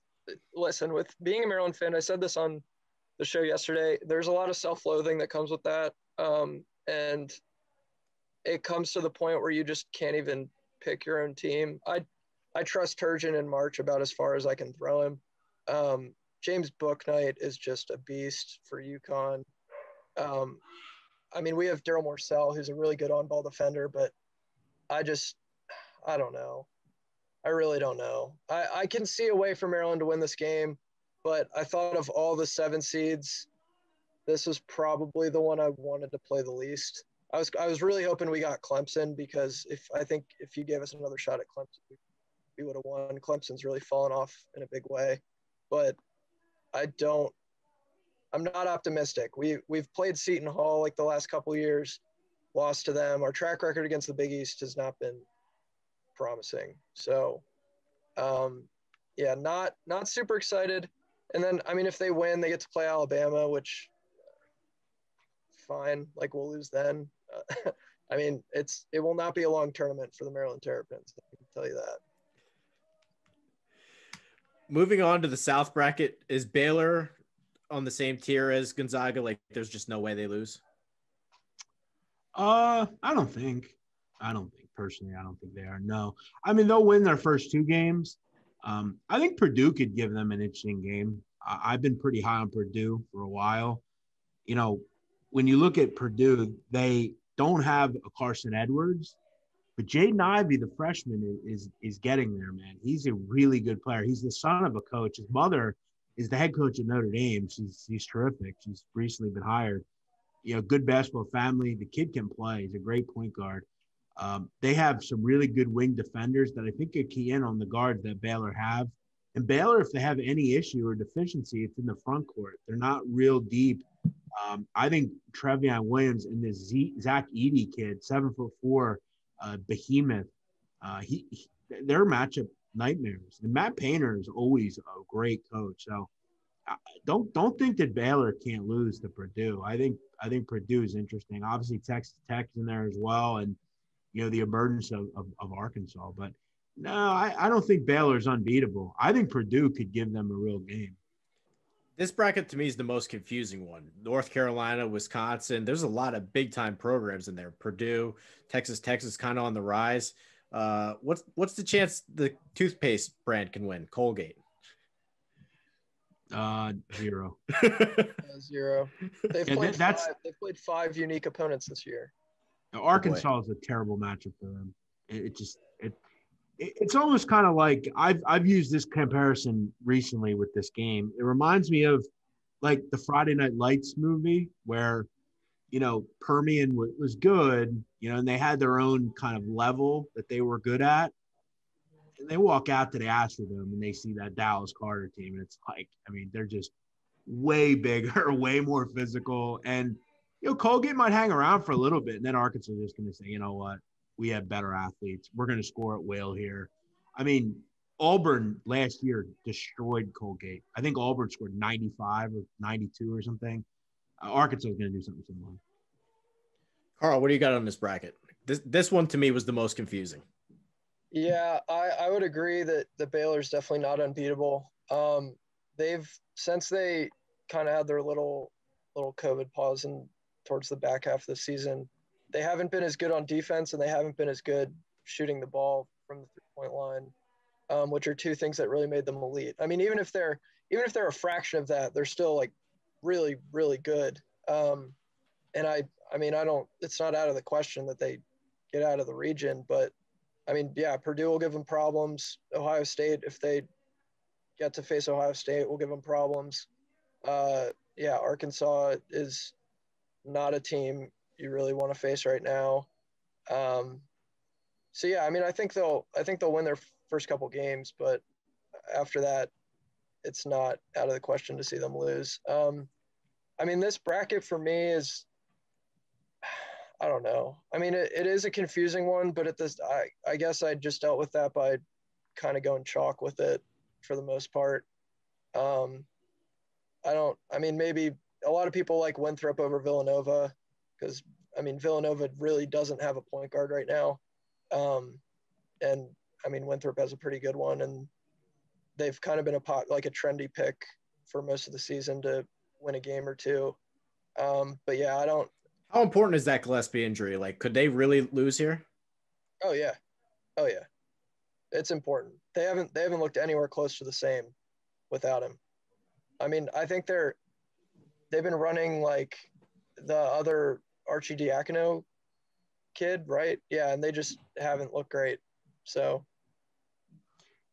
listened with being a Maryland fan. I said this on the show yesterday. There's a lot of self-loathing that comes with that. And it comes to the point where you just can't even pick your own team. I trust Turgeon in March about as far as I can throw him. James Bouknight is just a beast for UConn. I mean, we have Daryl Morcel, who's a really good on-ball defender, but I don't know. I really don't know. I can see a way for Maryland to win this game, but I thought of all the 7 seeds, this was probably the one I wanted to play the least. I was really hoping we got Clemson because I think if you gave us another shot at Clemson, we would have won. Clemson's really fallen off in a big way, but I'm not optimistic. We've played Seton Hall like the last couple of years, lost to them. Our track record against the Big East has not been promising. So, yeah, not super excited. And then, I mean, if they win, they get to play Alabama, which fine, like we'll lose then. I mean, it will not be a long tournament for the Maryland Terrapins. I can tell you that. Moving on to the South bracket, is Baylor on the same tier as Gonzaga? Like, there's just no way they lose. I don't think they are. No, I mean, they'll win their first two games. I think Purdue could give them an interesting game. I've been pretty high on Purdue for a while. You know, when you look at Purdue, they don't have a Carson Edwards, but Jaden Ivey, the freshman, is getting there, man. He's a really good player. He's the son of a coach. His mother is the head coach at Notre Dame. She's terrific. She's recently been hired. You know, good basketball family. The kid can play. He's a great point guard. They have some really good wing defenders that I think are key in on the guards that Baylor have. And Baylor, if they have any issue or deficiency, it's in the front court. They're not real deep. I think Trevion Williams and this Zach Edey kid, 7'4", behemoth, they're matchup nightmares. And Matt Painter is always a great coach. So don't think that Baylor can't lose to Purdue. I think Purdue is interesting. Obviously, Texas Tech's in there as well, and you know the emergence of Arkansas. But no, I don't think Baylor's unbeatable. I think Purdue could give them a real game. This bracket to me is the most confusing one. North Carolina, Wisconsin, there's a lot of big-time programs in there. Purdue, Texas is kind of on the rise. What's the chance the toothpaste brand can win? Colgate. Zero. Zero. They've played five unique opponents this year. Now, Arkansas is a terrible matchup for them. It's almost kind of like I've used this comparison recently with this game. It reminds me of like the Friday Night Lights movie where, you know, Permian was good, you know, and they had their own kind of level that they were good at. And they walk out to the Astrodome and they see that Dallas Carter team. And it's like, I mean, they're just way bigger, way more physical. And, you know, Colgate might hang around for a little bit. And then Arkansas is just going to say, you know what? We have better athletes. We're going to score at will here. I mean, Auburn last year destroyed Colgate. I think Auburn scored 95 or 92 or something. Arkansas is going to do something similar. Carl, what do you got on this bracket? This one to me was the most confusing. Yeah, I would agree that the Baylor's definitely not unbeatable. They've since they kind of had their little COVID pause and towards the back half of the season, they haven't been as good on defense and they haven't been as good shooting the ball from the three-point line, which are two things that really made them elite. I mean, even if they're a fraction of that, they're still like really, really good. It's not out of the question that they get out of the region, but I mean, yeah, Purdue will give them problems. Ohio State, if they get to face Ohio State, will give them problems. Yeah. Arkansas is not a team you really want to face right now. So yeah, I mean, I think they'll win their first couple games, but after that, it's not out of the question to see them lose. I mean, this bracket for me is, I don't know. I mean, it is a confusing one, but I guess I just dealt with that by kind of going chalk with it for the most part. Maybe a lot of people like Winthrop over Villanova, because, I mean, Villanova really doesn't have a point guard right now. And, I mean, Winthrop has a pretty good one, and they've kind of been a trendy pick for most of the season to win a game or two. But, yeah, I don't – How important is that Gillespie injury? Like, could they really lose here? Oh, yeah. It's important. They haven't looked anywhere close to the same without him. I mean, I think they've been running, like, the other – Archie Diacono kid, right? Yeah, and they just haven't looked great. So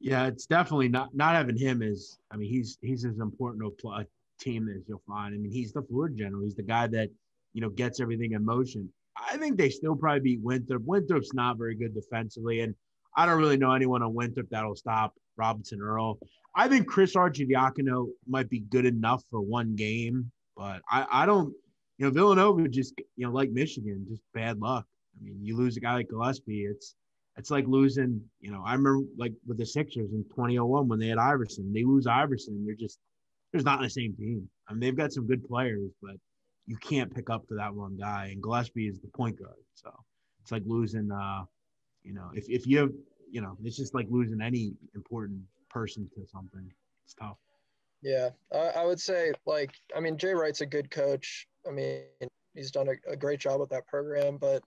yeah, it's definitely not having him is, I mean, he's as important to a team as you'll find. I mean, he's the floor general. He's the guy that, you know, gets everything in motion. I think they still probably beat Winthrop. Winthrop's not very good defensively, and I don't really know anyone on Winthrop that'll stop Robinson Earl. I think Chris Arcidiacono might be good enough for one game, but I don't – you know, Villanova just, you know, like Michigan, just bad luck. I mean, you lose a guy like Gillespie, it's like losing – you know, I remember like with the Sixers in 2001 when they had Iverson. They lose Iverson, they're just – they're not on the same team. I mean, they've got some good players, but you can't pick up for that one guy, and Gillespie is the point guard. So it's like losing you know, if you have – you know, it's just like losing any important person to something. It's tough. Yeah, I would say, like, I mean, Jay Wright's a good coach. I mean, he's done a great job with that program, but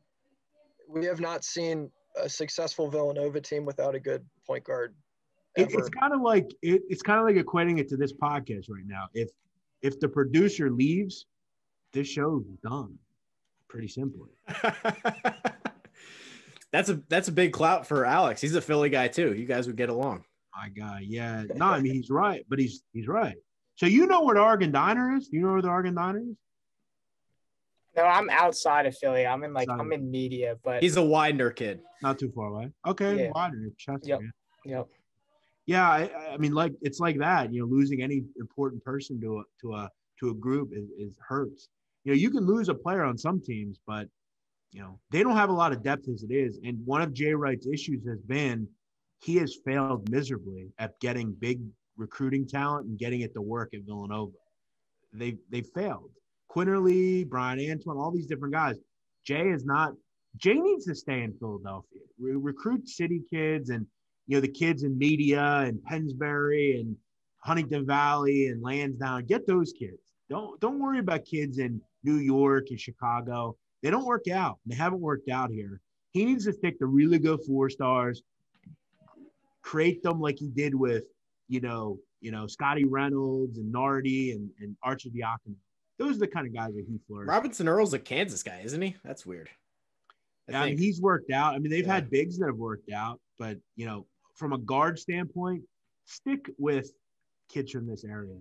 we have not seen a successful Villanova team without a good point guard. It's kind of like equating it to this podcast right now. If the producer leaves, this show's done. Pretty simply. That's a big clout for Alex. He's a Philly guy too. You guys would get along. My God, yeah. No, I mean, he's right, but he's right. So you know where the Argon Diner is? Do you know where the Argon Diner is? No, I'm outside of Philly. I'm in media, but he's a Widener kid. Not too far away. Okay, yeah. Widener. Chester, yep. Yeah. Yep. Yeah, I mean, like it's like that. You know, losing any important person to a group is hurts. You know, you can lose a player on some teams, but you know, they don't have a lot of depth as it is. And one of Jay Wright's issues has been he has failed miserably at getting big recruiting talent and getting it to work at Villanova. They failed. Quinterly, Brian Antoine, all these different guys. Jay needs to stay in Philadelphia. Recruit city kids and, you know, the kids in media and Pennsbury and Huntington Valley and Lansdowne. Get those kids. Don't worry about kids in New York and Chicago. They don't work out. They haven't worked out here. He needs to stick to really good 4-stars, create them like he did with, you know, Scotty Reynolds and Nardi and Arcidiacono. Those are the kind of guys that he flourished. Robinson Earl's a Kansas guy, isn't he? That's weird. Yeah, I mean, he's worked out. I mean, they've had bigs that have worked out, but, you know, from a guard standpoint, stick with kids from this area.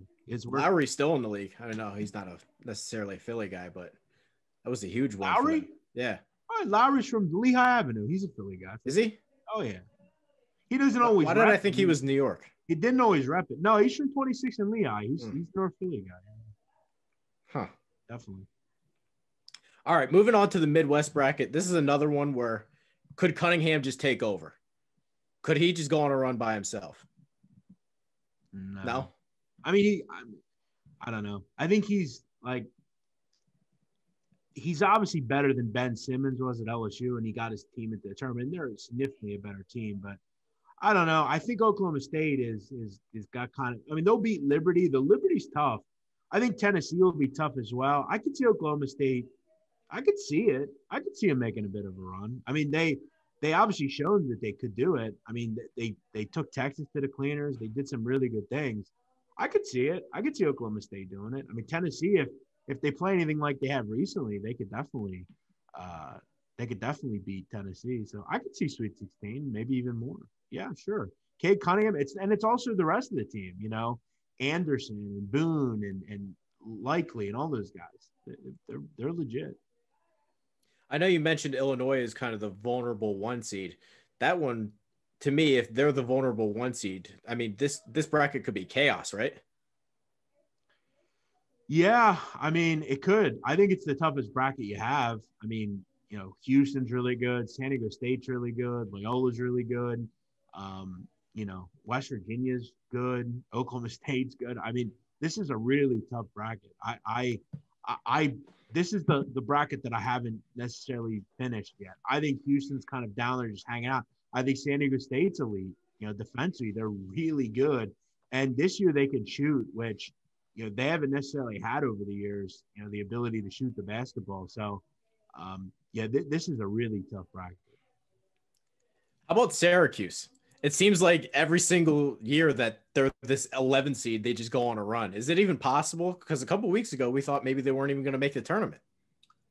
Lowry's still in the league. I don't know. He's not necessarily a Philly guy, but – that was a huge one. Lowry? Yeah. All right, Lowry's from Lehigh Avenue. He's a Philly guy. Is he? Oh, yeah. He doesn't always rep. Why did I think he was New York? He didn't always rep it. No, he's from 26 in Lehigh. He's North Philly guy. Huh. Definitely. All right, moving on to the Midwest bracket. This is another one where could Cunningham just take over? Could he just go on a run by himself? No? I mean, I don't know. I think he's like – he's obviously better than Ben Simmons was at LSU, and he got his team at the tournament. They're significantly a better team, but I don't know. I think Oklahoma State is got kind of – I mean, they'll beat Liberty. The Liberty's tough. I think Tennessee will be tough as well. I could see Oklahoma State – I could see it. I could see them making a bit of a run. I mean, they obviously showed that they could do it. I mean, they took Texas to the cleaners. They did some really good things. I could see it. I could see Oklahoma State doing it. I mean, Tennessee, if they play anything like they have recently, they could definitely beat Tennessee. So I could see Sweet 16, maybe even more. Yeah, sure. Cade Cunningham, it's also the rest of the team, you know, Anderson and Boone and Likely and all those guys. They're legit. I know you mentioned Illinois is kind of the vulnerable one seed. That one, to me, if they're the vulnerable one seed, I mean, this bracket could be chaos, right? Yeah, I mean, it could. I think it's the toughest bracket you have. I mean, you know, Houston's really good. San Diego State's really good. Loyola's really good. You know, West Virginia's good. Oklahoma State's good. I mean, this is a really tough bracket. This is the bracket that I haven't necessarily finished yet. I think Houston's kind of down there just hanging out. I think San Diego State's elite. You know, defensively, they're really good. And this year they can shoot, which – you know, they haven't necessarily had over the years, you know, the ability to shoot the basketball. So, this is a really tough bracket. How about Syracuse? It seems like every single year that they're this 11 seed, they just go on a run. Is it even possible? Because a couple of weeks ago, we thought maybe they weren't even going to make the tournament.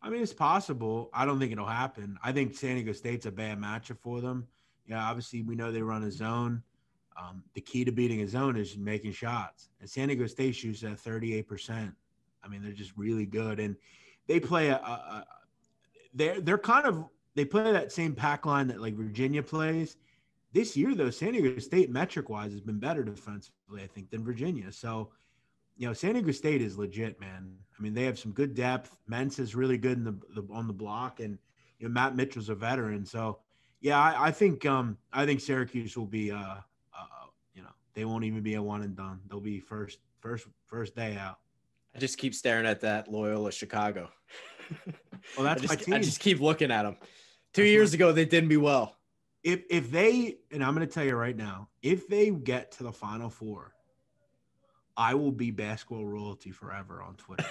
I mean, it's possible. I don't think it'll happen. I think San Diego State's a bad matchup for them. Yeah, obviously, we know they run a zone. The key to beating a zone is making shots. And San Diego State shoots at 38%. I mean, they're just really good. And they play they play that same pack line that like Virginia plays. This year, though, San Diego State, metric-wise, has been better defensively, I think, than Virginia. So, you know, San Diego State is legit, man. I mean, they have some good depth. Mentz is really good in on the block, and you know, Matt Mitchell's a veteran. So, yeah, I think Syracuse will be, you know, they won't even be a one and done. They'll be first day out. I just keep staring at that Loyola Chicago. Well, that's my team. I just keep looking at them. Two years ago, they did me well. If they, and I'm going to tell you right now, if they get to the Final Four, I will be basketball royalty forever on Twitter.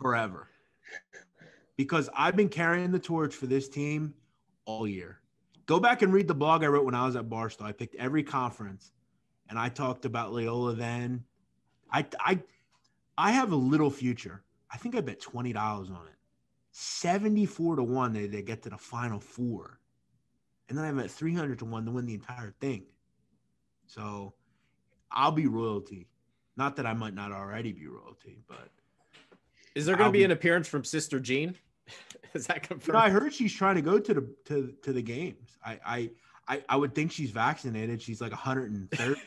Forever. Because I've been carrying the torch for this team all year. Go back and read the blog I wrote when I was at Barstool. I picked every conference, and I talked about Loyola then. I have a little future. I think I bet $20 on it. 74-1, they get to the Final Four. And then I'm at 300-1 to win the entire thing. So I'll be royalty. Not that I might not already be royalty, but. Is there going to be an appearance from Sister Jean? Is that confirmed? You know, I heard she's trying to go to the games. I would think she's vaccinated. She's like 130.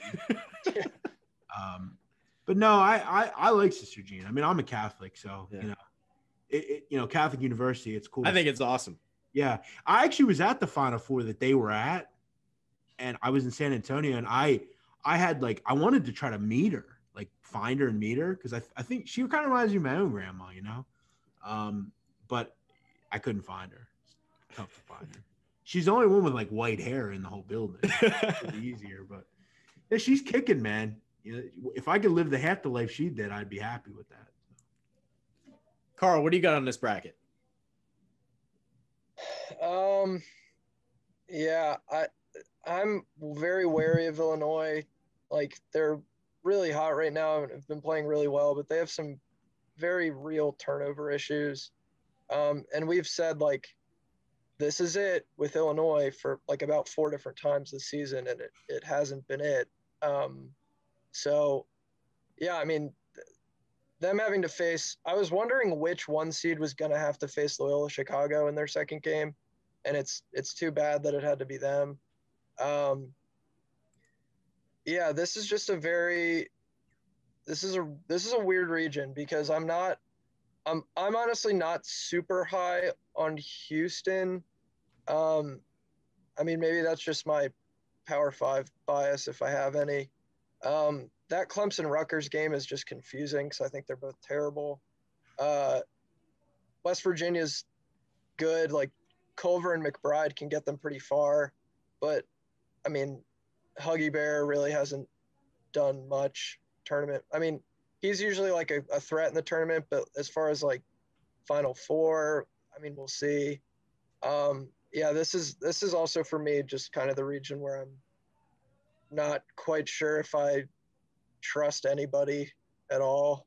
But no, I like Sister Jean. I mean, I'm a Catholic, so yeah. You know, you know, Catholic University, it's cool. I think it's awesome. Yeah, I actually was at the Final Four that they were at, and I was in San Antonio, and I wanted to try to meet her, like find her and meet her, because I think she kind of reminds me of my own grandma, you know, but I couldn't find her. It's tough to find her. She's the only one with like white hair in the whole building. It's easier, but yeah, she's kicking, man. You know, if I could live the half the life she did, I'd be happy with that. Carl, what do you got on this bracket? Yeah, I'm very wary of Illinois. Like, they're really hot right now and have been playing really well, but they have some very real turnover issues. And we've said, like, this is it with Illinois for like about 4 different times this season, and it hasn't been it. So yeah, I mean, them having to face, I was wondering which 1 seed was going to have to face Loyola Chicago in their second game. And it's too bad that it had to be them. Yeah, this is just a very, this is a weird region, because I'm honestly not super high on Houston. I mean, maybe that's just my Power 5 bias, if I have any. That Clemson-Rutgers game is just confusing, because I think they're both terrible. West Virginia's good. Like, Culver and McBride can get them pretty far. But, I mean, Huggy Bear really hasn't done much tournament. I mean, he's usually like a threat in the tournament, but as far as, like, Final Four, I mean, we'll see. Yeah, this is also, for me, just kind of the region where I'm not quite sure if I – trust anybody at all.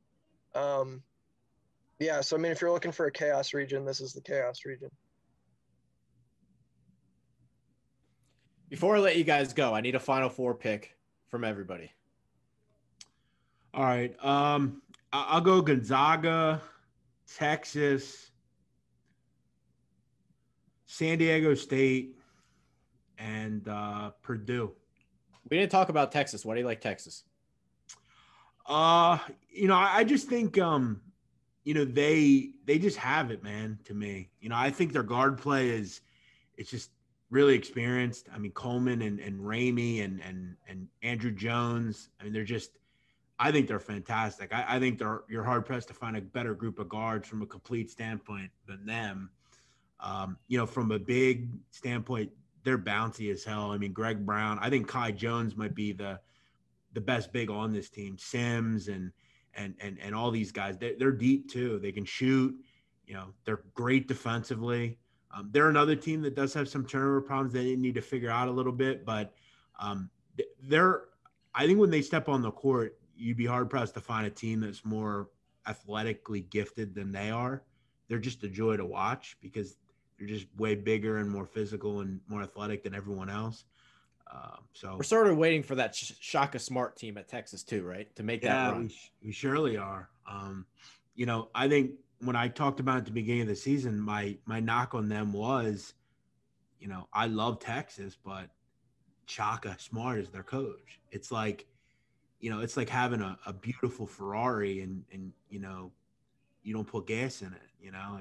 Yeah, so I mean, if you're looking for a chaos region, this is the chaos region. Before I let you guys go, I need a Final Four pick from everybody. All right, I'll go Gonzaga, Texas, San Diego State, and Purdue. We didn't talk about Texas. Why do you like Texas? You know, I just think, you know, they just have it, man, to me. You know, I think their guard play it's just really experienced. I mean, Coleman and Ramey and Andrew Jones. I mean, I think they're fantastic. I think you're hard pressed to find a better group of guards from a complete standpoint than them. You know, from a big standpoint, they're bouncy as hell. I mean, Greg Brown, I think Kai Jones might be the best big on this team, Sims and all these guys. They're deep too. They can shoot, you know, they're great defensively. They're another team that does have some turnover problems they need to figure out a little bit, but I think when they step on the court, you'd be hard pressed to find a team that's more athletically gifted than they are. They're just a joy to watch because they're just way bigger and more physical and more athletic than everyone else. So we're sort of waiting for that Shaka Smart team at Texas too, right? To make that run. We surely are. You know, I think when I talked about it at the beginning of the season, my knock on them was, you know, I love Texas, but Chaka Smart as their coach. It's like, you know, it's like having a beautiful Ferrari and, you know, you don't put gas in it, you know,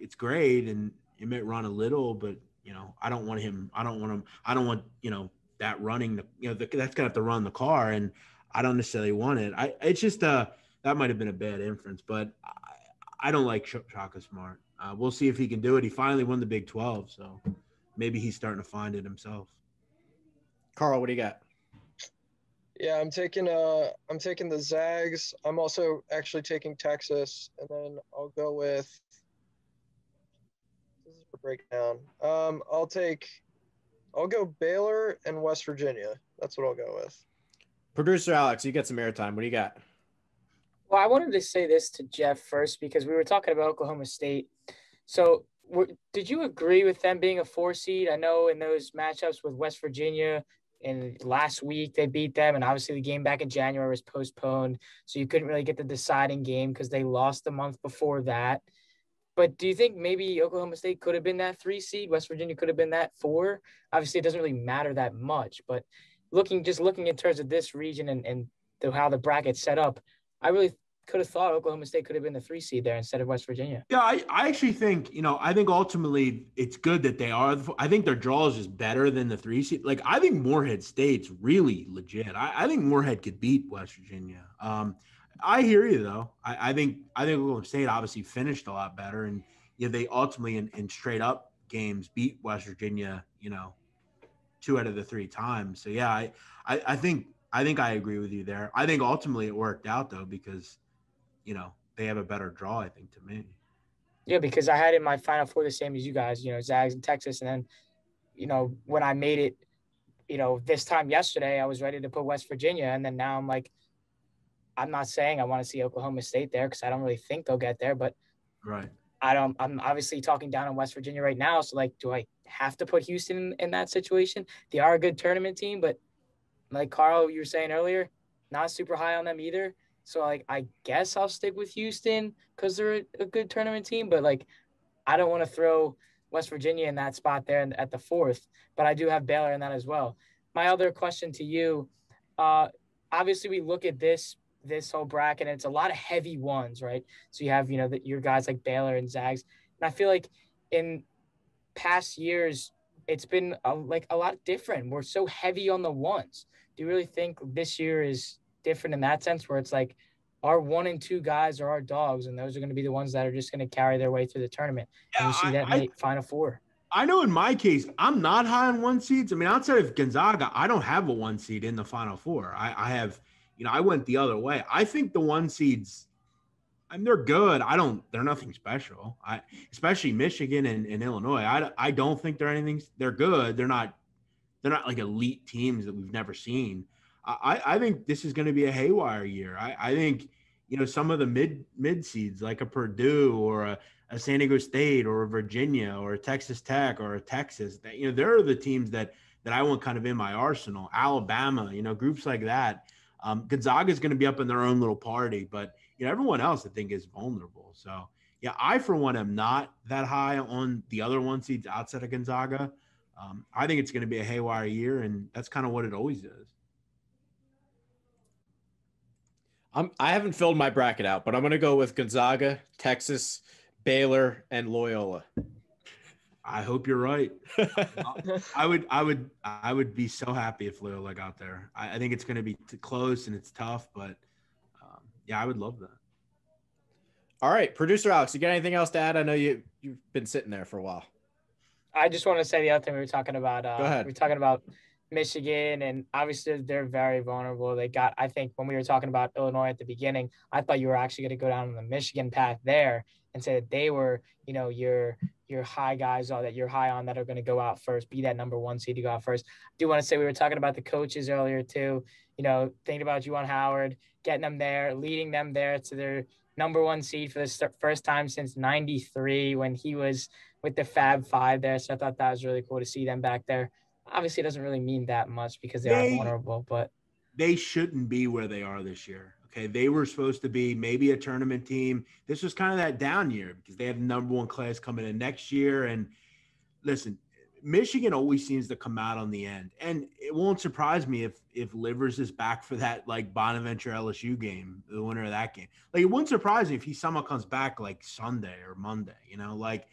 it's great. And it might run a little, but, you know, I don't want him. I don't want, you know, that running, that's gonna have to run the car, and I don't necessarily want it. It's just that might've been a bad inference, but I don't like Chaka Smart. We'll see if he can do it. He finally won the Big 12, so maybe he's starting to find it himself. Carl, what do you got? Yeah, I'm taking the Zags. I'm also actually taking Texas, and then I'll go with – this is a breakdown. I'll go Baylor and West Virginia. That's what I'll go with. Producer Alex, you get some airtime. What do you got? Well, I wanted to say this to Jeff first because we were talking about Oklahoma State. So did you agree with them being a 4 seed? I know in those matchups with West Virginia and last week they beat them, and obviously the game back in January was postponed, so you couldn't really get the deciding game because they lost the month before that. But do you think maybe Oklahoma State could have been that 3 seed? West Virginia could have been that 4? Obviously, it doesn't really matter that much, but looking in terms of this region and how the bracket's set up, I really could have thought Oklahoma State could have been the 3 seed there instead of West Virginia. Yeah, I actually think, you know, I think ultimately it's good that they are. I think their draw is just better than the 3 seed. Like, I think Moorhead State's really legit. I think Moorhead could beat West Virginia. I hear you though. I think Oklahoma State obviously finished a lot better, and you know, they ultimately in straight up games beat West Virginia, you know, 2 out of the 3 times. So yeah, I think I agree with you there. I think ultimately it worked out though, because, you know, they have a better draw, I think, to me. Yeah, because I had in my Final Four the same as you guys, you know, Zags and Texas. And then, you know, when I made it, you know, this time yesterday, I was ready to put West Virginia. And then now I'm like, I'm not saying I want to see Oklahoma State there because I don't really think they'll get there, but right. I'm obviously talking down on West Virginia right now. So like, do I have to put Houston in that situation? They are a good tournament team, but like Carl, you were saying earlier, not super high on them either. So, like, I guess I'll stick with Houston because they're a good tournament team. But, like, I don't want to throw West Virginia in that spot there at the 4th. But I do have Baylor in that as well. My other question to you, obviously we look at this whole bracket, and it's a lot of heavy ones, right? So you have, you know, your guys like Baylor and Zags. And I feel like in past years, it's been, a lot different. We're so heavy on the ones. Do you really think this year is – different in that sense, where it's like our 1 and 2 guys are our dogs, and those are going to be the ones that are just going to carry their way through the tournament. Yeah, and you see that in the Final Four. I know in my case, I'm not high on 1 seeds. I mean, outside of Gonzaga, I don't have a 1 seed in the Final Four. I have, you know, I went the other way. I think the 1 seeds, I mean, they're good. They're nothing special. Especially Michigan and Illinois. I don't think they're anything. They're good. They're not like elite teams that we've never seen. I think this is going to be a haywire year. I think, you know, some of the mid seeds like a Purdue or a San Diego State or a Virginia or a Texas Tech or a Texas, that, you know, there are the teams that I want kind of in my arsenal. Alabama, you know, groups like that. Gonzaga is going to be up in their own little party, but you know, everyone else I think is vulnerable. So yeah, I for one am not that high on the other 1 seeds outside of Gonzaga. I think it's going to be a haywire year, and that's kind of what it always is. I haven't filled my bracket out, but I'm going to go with Gonzaga, Texas, Baylor, and Loyola. I hope you're right. I would be so happy if Loyola got there. I think it's going to be close and it's tough, but yeah, I would love that. All right, Producer Alex, you got anything else to add? I know you've been sitting there for a while. I just want to say the other thing we were talking about. Go ahead. We were talking about Michigan, and obviously they're very vulnerable. They got, I think when we were talking about Illinois at the beginning, I thought you were actually going to go down the Michigan path there and say that they were, you know, your high guys all that you're high on that are going to go out first, be that number 1 seed to go out first. I do want to say we were talking about the coaches earlier too, you know, thinking about Juwan Howard, getting them there, leading them there to their number 1 seed for the first time since 93 when he was with the Fab Five there. So I thought that was really cool to see them back there. Obviously, it doesn't really mean that much because they are vulnerable, but they shouldn't be where they are this year. Okay, they were supposed to be maybe a tournament team. This was kind of that down year because they have the number 1 class coming in next year. And listen, Michigan always seems to come out on the end, and it won't surprise me if Livers is back for that, like, Bonaventure LSU game, the winner of that game. Like, it wouldn't surprise me if he somehow comes back like Sunday or Monday, you know, like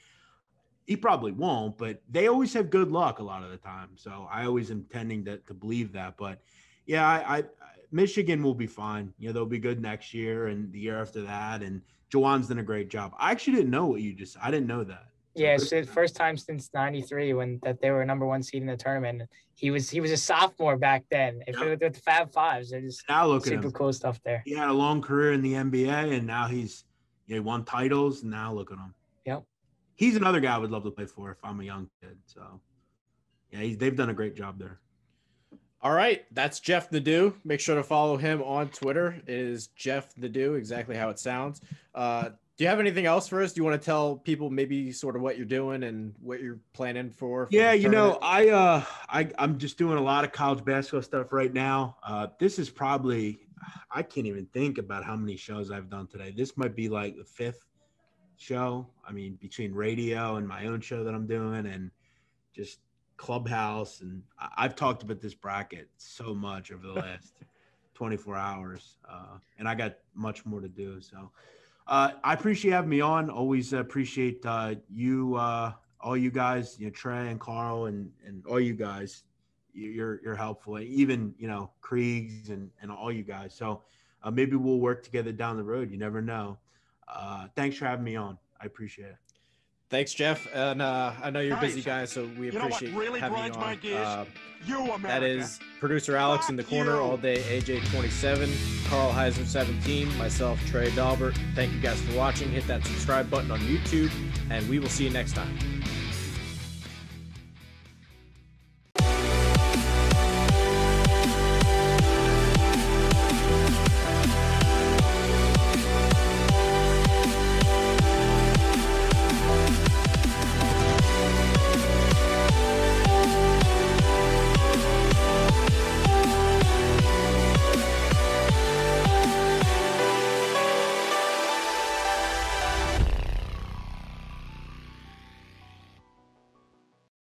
he probably won't, but they always have good luck a lot of the time. So I always am tending to believe that, but yeah, I Michigan will be fine. You know, they'll be good next year and the year after that. And Jawan's done a great job. I actually didn't know what you just, I didn't know that. Yeah, so the first time since '93 when that they were number one seed in the tournament. He was a sophomore back then. If it with the Fab Fives, it's super cool stuff there. He had a long career in the NBA, and now he won titles. And now look at him. Yep, he's another guy I would love to play for if I'm a young kid. So yeah, they've done a great job there. All right, that's Jeff Nadu. Make sure to follow him on Twitter. It is Jeff Nadu, exactly how it sounds. Do you have anything else for us? Do you want to tell people maybe sort of what you're doing and what you're planning for? Yeah, you know, I'm just doing a lot of college basketball stuff right now. This is probably, I can't even think about how many shows I've done today. This might be like the fifth show. I mean, between radio and my own show that I'm doing and just Clubhouse. And I've talked about this bracket so much over the last 24 hours. And I got much more to do, so... I appreciate having me on. Always appreciate all you guys, you know, Trey and Carl and all you guys. You're helpful. Even, you know, Kriegs and all you guys. So maybe we'll work together down the road. You never know. Thanks for having me on. I appreciate it. Thanks, Jeff. And I know you're busy guys, so we appreciate really having you on. My gears? That is producer Alex in the corner all day, AJ27, Carl Heiser 17, myself, Trey Dalbert. Thank you guys for watching. Hit that subscribe button on YouTube, and we will see you next time.